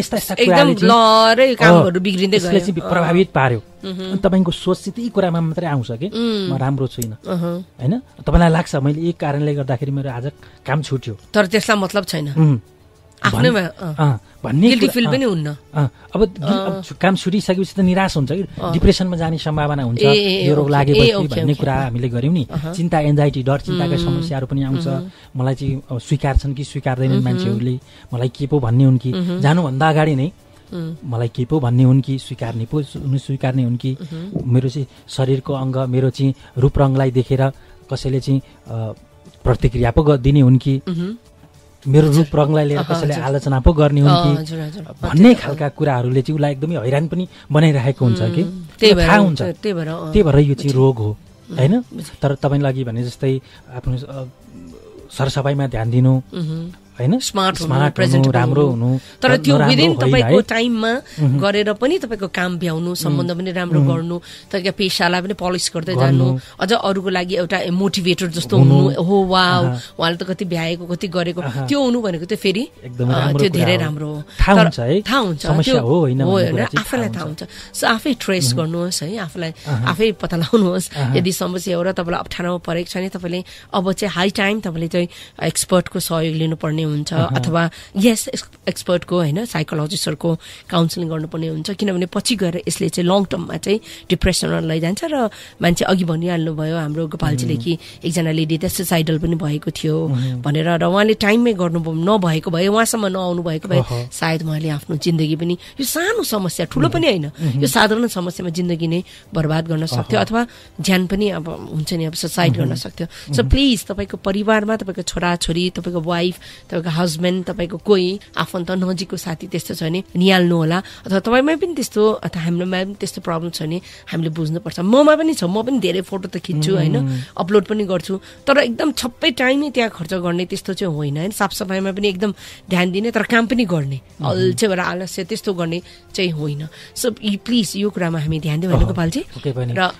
यस्ता यस्ता कुराले एकदम ब्लरै कामहरु बिग्रिँदै गयो त्यसले चाहिँ प्रभावित पार्यो अनि तपाईको सोच चाहिँ त्यही कुरामा मात्रै आउँछ के म राम्रो छुइन हैन तपाईलाई लाग्छ मैले एक कारणले गर्दाखेरि मेरो आज काम छुट्यो तर त्यसला मतलब छैन आफ्नैमा अ भन्ने गिल्टी फिल पनि हुन्न अब काम छुटिसकेपछि त निराश हुन्छ कि डिप्रेसनमा जाने सम्भावना हुन्छ यो रोग लागेपछि भन्ने कुरा हामीले गर्यौं नि चिन्ता एन्जाइटी डर चिन्ताका समस्याहरू पनि आउँछ मलाई चाहिँ स्वीकार छन् कि स्वीकार्दैनन् मान्छेहरूले मलाई के पो भन्ने हुन् कि जानु भन्दा अगाडि नै मलाई के पो भन्ने हुन् कि स्वीकार्ने पो नस्वीकार्ने हुन् कि मेरो चाहिँ शरीरको अंग मेरो चाहिँ रूप रंगलाई देखेर कसैले चाहिँ प्रतिक्रिया पो दिने हुन् कि मेरो रूप रंगलाई लिएर कसैले आलोचना पो गर्ने हुन् कि भन्ने खालका कुराहरूले चाहिँ उलाई एकदमै हैरान पनि बनाइरहेको हुन्छ कि त्यही भएर हुन्छ त्यही भएर त्यही भएर यो चाहिँ रोग हो हैन तर तपाईले लागि भने जस्तै आफ्नो सरसफाइमा ध्यान दिनु हैन स्मार्ट स्मार्ट प्रेजेन्ट राम्रो हुनु तर त्यो विदिन तपाईको टाइममा गरेर पनि तपाईको काम भ्याउनु सम्बन्ध पनि राम्रो गर्नु तरिका पेशालाई पनि पॉलिश गर्दै जानु अझ अरूको लागि एउटा मोटिभेटर जस्तो हुनु हो वाउ उहाँले त कति भ्याएको कति गरेको त्यो हुनु भनेको त फेरि त्यो धेरै राम्रो हो थाहा हुन्छ है थाहा हुन्छ समस्या हो हैन आफैलाई थाहा हुन्छ सो आफै ट्रेस गर्नुहोस् है आफैलाई आफै पत्ता लगाउनुहोस् यदि समस्या हो र तपाईलाई अप्ठ्यारो परेको छ नि तपाईले अब चाहिँ हाई टाइम तपाईले चाहिँ एक्सपर्टको सहयोग लिनुपर्ने हुन्छ अथवा यस एक्सपर्ट को हैन साइकोलोजिस्ट को काउन्सलिङ गर्नुपर्ने हुन्छ किनभने पछि गएर यसले चाहिँ लङ टर्ममा चाहिँ डिप्रेसनमा लैजान्छ र मान्छे अघि भनिहाल्नु भयो हाम्रो गोपालजीले कि एकजना लेडी त सुसाइडल पनि भएको थियो भनेर र उहाँले टाइममै गर्नु नभएको भए उहाँसम्म नआउनु भएको भए सायद उहाँले आफ्नो जिन्दगी पनि यो सानो समस्या ठूलो पनि हैन यो साधारण समस्यामा जिन्दगी नै बर्बाद गर्न सक्थ्यो अथवा ज्यान पनि अब हुन्छ नि अब सुसाइड गर्न सक्थ्यो सो प्लिज तपाईको परिवारमा तपाईको छोरा छोरी तपाईको वाइफ तपाईको हस्बेन्ड तपाईको कोही आफन्त नजिकको साथी त्यस्तो छ नि नियाल्नु होला अथवा तपाईमै पनि त्यस्तो अथवा हामीमा पनि त्यस्तो प्रब्लम छ नि हामीले बुझ्नुपर्छ ममा पनि छ म पनि धेरै फोटो त खिच्छु हैन अपलोड पनि गर्छु तर एकदम छप्पै टाइमै त्यहाँ खर्च गर्ने त्यस्तो चाहिँ होइन हैन साफसफाइमा पनि एकदम ध्यान दिने तर काम पनि गर्ने अल्छे भएर आलस्य त्यस्तो गर्ने चाहिँ होइन सो प्लिज यो कुरामा हामी ध्यान दिउँ भनेको पालजी र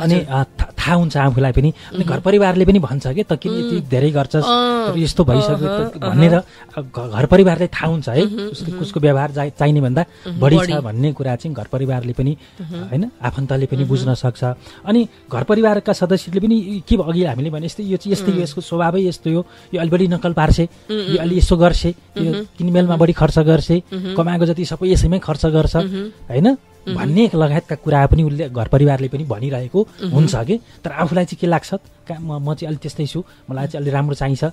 अनि थाहा हुन्छ आफूलाई पनि अनि घर परिवारले पनि भन्छ के त किन यति धेरै गर्छस् यस्तो भइसक्यो भनेर घर परिवारले थाहा हुन्छ है उसको कसको व्यवहार चाहिने भन्दा बढी छ भन्ने कुरा चाहिँ घर परिवारले पनि हैन आफन्तले पनि बुझ्न सक्छ अनि घर परिवारका सदस्यले पनि के अघि हामीले भने जस्तै यो चाहिँ यस्तै यसको स्वभावै यस्तो हो यो अलि बढी नक्कल पार्छे यो अलि यसो गर्छ यो किनमेलमा बढी खर्च गर्छ कमाएको जति सबै यसैमै खर्च गर्छ हैन भन्ने लगायतका कुरा पनि उसले घर परिवारले पनि भनिरहेको हुन्छ के तर आफूलाई चाहिँ के लाग्छ म चाहिँ अलि त्यस्तै छु मलाई चाहिँ अलि राम्रो चाहिन्छ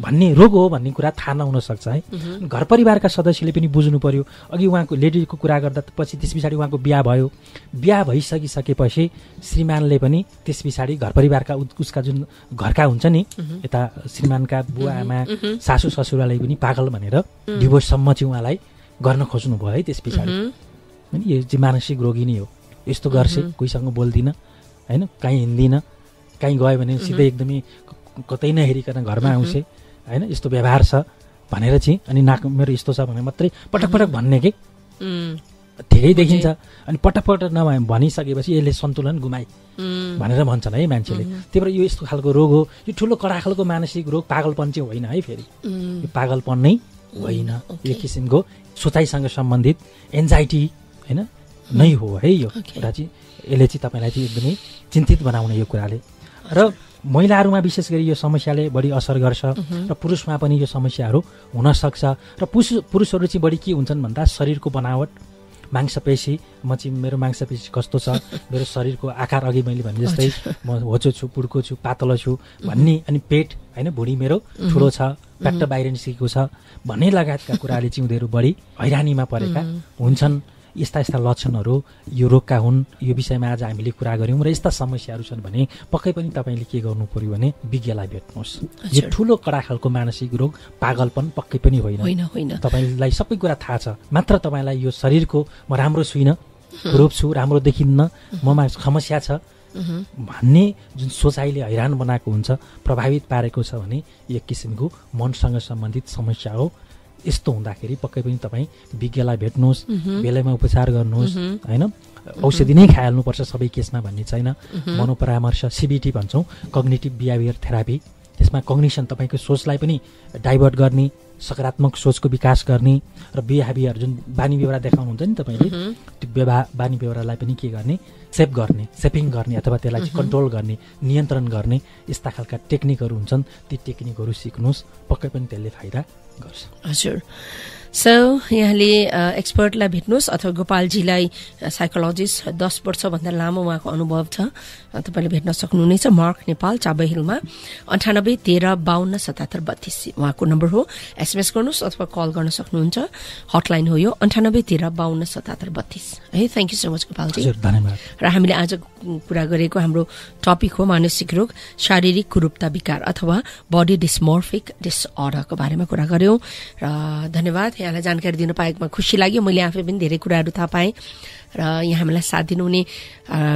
भन्ने रोग हो भन्ने कुरा थाहा नहुन सक्छ है घर परिवारका सदस्यले पनि बुझ्नु पर्यो अघि उहाँको लेडीको कुरा गर्दा पछि त्यस पछाडी उहाँको बिहा भयो बिहा भइसकिसकेपछि श्रीमानले पनि त्यस पछाडी घर परिवारका उसका जुन घरका हुन्छ नि यता श्रीमानका बुवा आमा सासू ससुरालाई पनि पागल भनेर डिभोर्ससम्म चाहिँ उहाँलाई गर्न खोज्नु भयो है त्यस पछाडी यो चाहिँ मानसिक रोगी नै हो यस्तो गर्छ कोहीसँग बोल्दिन हैन कहीँ हिँड्दिन कहीँ गयो भने सिधै एकदमै कतै नहेरिकन घरमा आउँछ हैन यस्तो व्यवहार छ भनेर चाहिँ अनि नाक मेरो यस्तो छ भने मात्रै पटक पटक भन्ने के धेरै देखिन्छ अनि पटक पटक नभए भनिसकेपछि यसले सन्तुलन गुमाए भनेर भन्छन् है मान्छेले त्यही भएर यो यस्तो खालको रोग हो यो ठुलो कडाखालको मानसिक रोग पागलपन चाहिँ होइन है फेरि यो पागलपन नै होइन यो किसिमको सोचाइसँग सम्बन्धित एन्जाइटी हैन नै हो है यो कुरा चाहिँ यसले चाहिँ तपाईलाई चाहिँ एकदमै चिन्तित बनाउने यो कुराले र महिलाहरूमा विशेष गरी यो समस्याले बढी असर गर्छ र पुरुषमा पनि यो समस्याहरू हुन सक्छ र पुरुष पुरुषहरू चाहिँ बढी के हुन्छन् भन्दा शरीरको बनावट मांसपेशी म चाहिँ मेरो मांसपेशी कस्तो छ मेरो शरीरको आकार अघि मैले भने जस्तै म होचो छु पुड्को छु पातलो छु भन्ने अनि पेट हैन भुडी मेरो ठुलो छ पेट बाहिर निस्केको छ भन्ने लगायतका कुराले जिउँदैहरु बढी हैरानीमा परेका हुन्छन्। यस्ता यस्ता लक्षणहरू यो रोगका हुन्। यो विषयमा आज हामीले कुरा गर्यौं र यस्ता समस्याहरू छन् भने पक्कै पनि तपाईले के गर्नु पर्यो भने विज्ञलाई भेट्नुहोस्। यो ठूलो कडाखालको मानसिक रोग पागलपन पक्कै पनि होइन होइन होइन तपाईलाई सबै कुरा थाहा छ, मात्र तपाईलाई यो शरीरको म राम्रो छुइन, रोग छु, राम्रो देखिन्न, ममा समस्या छ भन्ने जुन सोचाइले हैरान बनाएको हुन्छ, प्रभावित पारेको छ भने एक किसिमको मनसँग सम्बन्धित समस्या हो। यस्तो हुँदाखेरि पक्कै पनि तपाई विज्ञलाई भेट्नुहोस्, बेलैमा उपचार गर्नुहोस्, हैन औषधि नै खाइहाल्नु पर्छ सबै केसमा भन्ने छैन। मनोपरामर्श सीबीटी भन्छौं, कग्निटिभ बिहेभियर थेरापी, त्यसमा कग्निसन तपाईको सोचलाई पनि डाइभर्ट गर्ने, सकारात्मक सोचको विकास गर्ने र बिहेभियर जुन बानी बेहोरा देखाउनुहुन्छ नि तपाईले त्यो बानी बेहोरालाई पनि के गर्ने सेप गर्ने सेपिङ गर्ने अथवा त्यसलाई कन्ट्रोल गर्ने नियन्त्रण गर्ने यस्ता खालका टेक्निकहरू हुन्छन्। ती टेक्निकहरू सिक्नुहोस्, पक्कै पनि त्यसले फाइदा गर्छ। हजुर, सो यहाँले एक्सपर्टलाई भेट्नुहोस् अथवा गोपालजीलाई साइकोलोजिस्ट दस वर्ष भन्दा लामो उहाँको अनुभव छ, तपाईले भेट्न सक्नुहुनेछ। मार्क नेपाल चाबहिलमा अन्ठानब्बे तेह्र बावन्न सतात्तर बत्तीस उहाँको नम्बर हो। एसएमएस गर्नुहोस् अथवा कल गर्न सक्नुहुन्छ, हटलाइन हो यो अन्ठानब्बे तेह्र बावन्न सतात्तर बत्तीस है। Thank you so much Gopalji, धन्यवाद। र हामीले आज कुरा गरेको हाम्रो टपिक हो मानसिक रोग, शारीरिक कुरूपता विकार अथवा बडी डिस्मोर्फिक डिसअर्डरको बारेमा कुरा गर्यौं र धन्यवाद। यहाँलाई जानकारी दिन पाएकोमा खुसी लाग्यो, मैले आफै पनि धेरै कुराहरू थाहा पाएँ। र यहाँ हामीलाई साथ दिनुहुने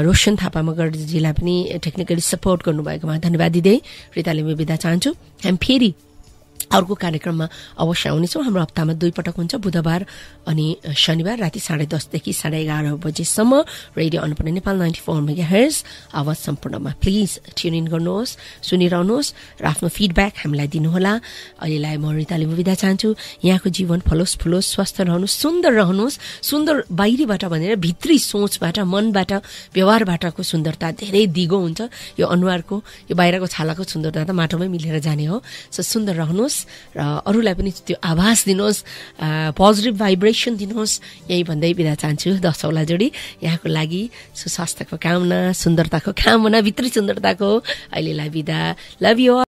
रोशन थापा मगरजीलाई पनि टेक्निकली सपोर्ट गर्नुभएकोमा धन्यवाद दिँदै रिता लिम्बु बिदा चाहन्छु। हामी फेरि अर्को कार्यक्रममा अवश्य आउनेछौँ। हाम्रो हप्तामा दुई पटक हुन्छ, बुधबार अनि शनिबार राति साढे दसदेखि साढे एघार बजेसम्म radio Annapurna Nepal ninety four mega hertz आवाज सम्पूर्णमा प्लिज ट्युन इन गर्नुहोस्, सुनिरहनुहोस् र आफ्नो फिडब्याक हामीलाई दिनुहोला। अहिलेलाई म रिता लिम्बु बिदा चाहन्छु। यहाँको जीवन फलोस् फुलोस्, स्वस्थ रहनुहोस्, सुन्दर रहनुहोस्। सुन्दर बाहिरीबाट भनेर भित्री सोचबाट, मनबाट, व्यवहारबाटको सुन्दरता धेरै दिगो हुन्छ। यो अनुहारको, यो बाहिरको छालाको सुन्दरता त माटोमै मिलेर जाने हो। सो सुन्दर रहनुहोस् र अरूलाई पनि त्यो आभास दिनुहोस्, पोजिटिभ भाइब्रेसन दिनुहोस्। यही भन्दै बिदा चाहन्छु। दसौँला जोडी यहाँको लागि सुस्वास्थ्यको कामना, सुन्दरताको कामना, भित्री सुन्दरताको। अहिलेलाई बिदा, लभ यू।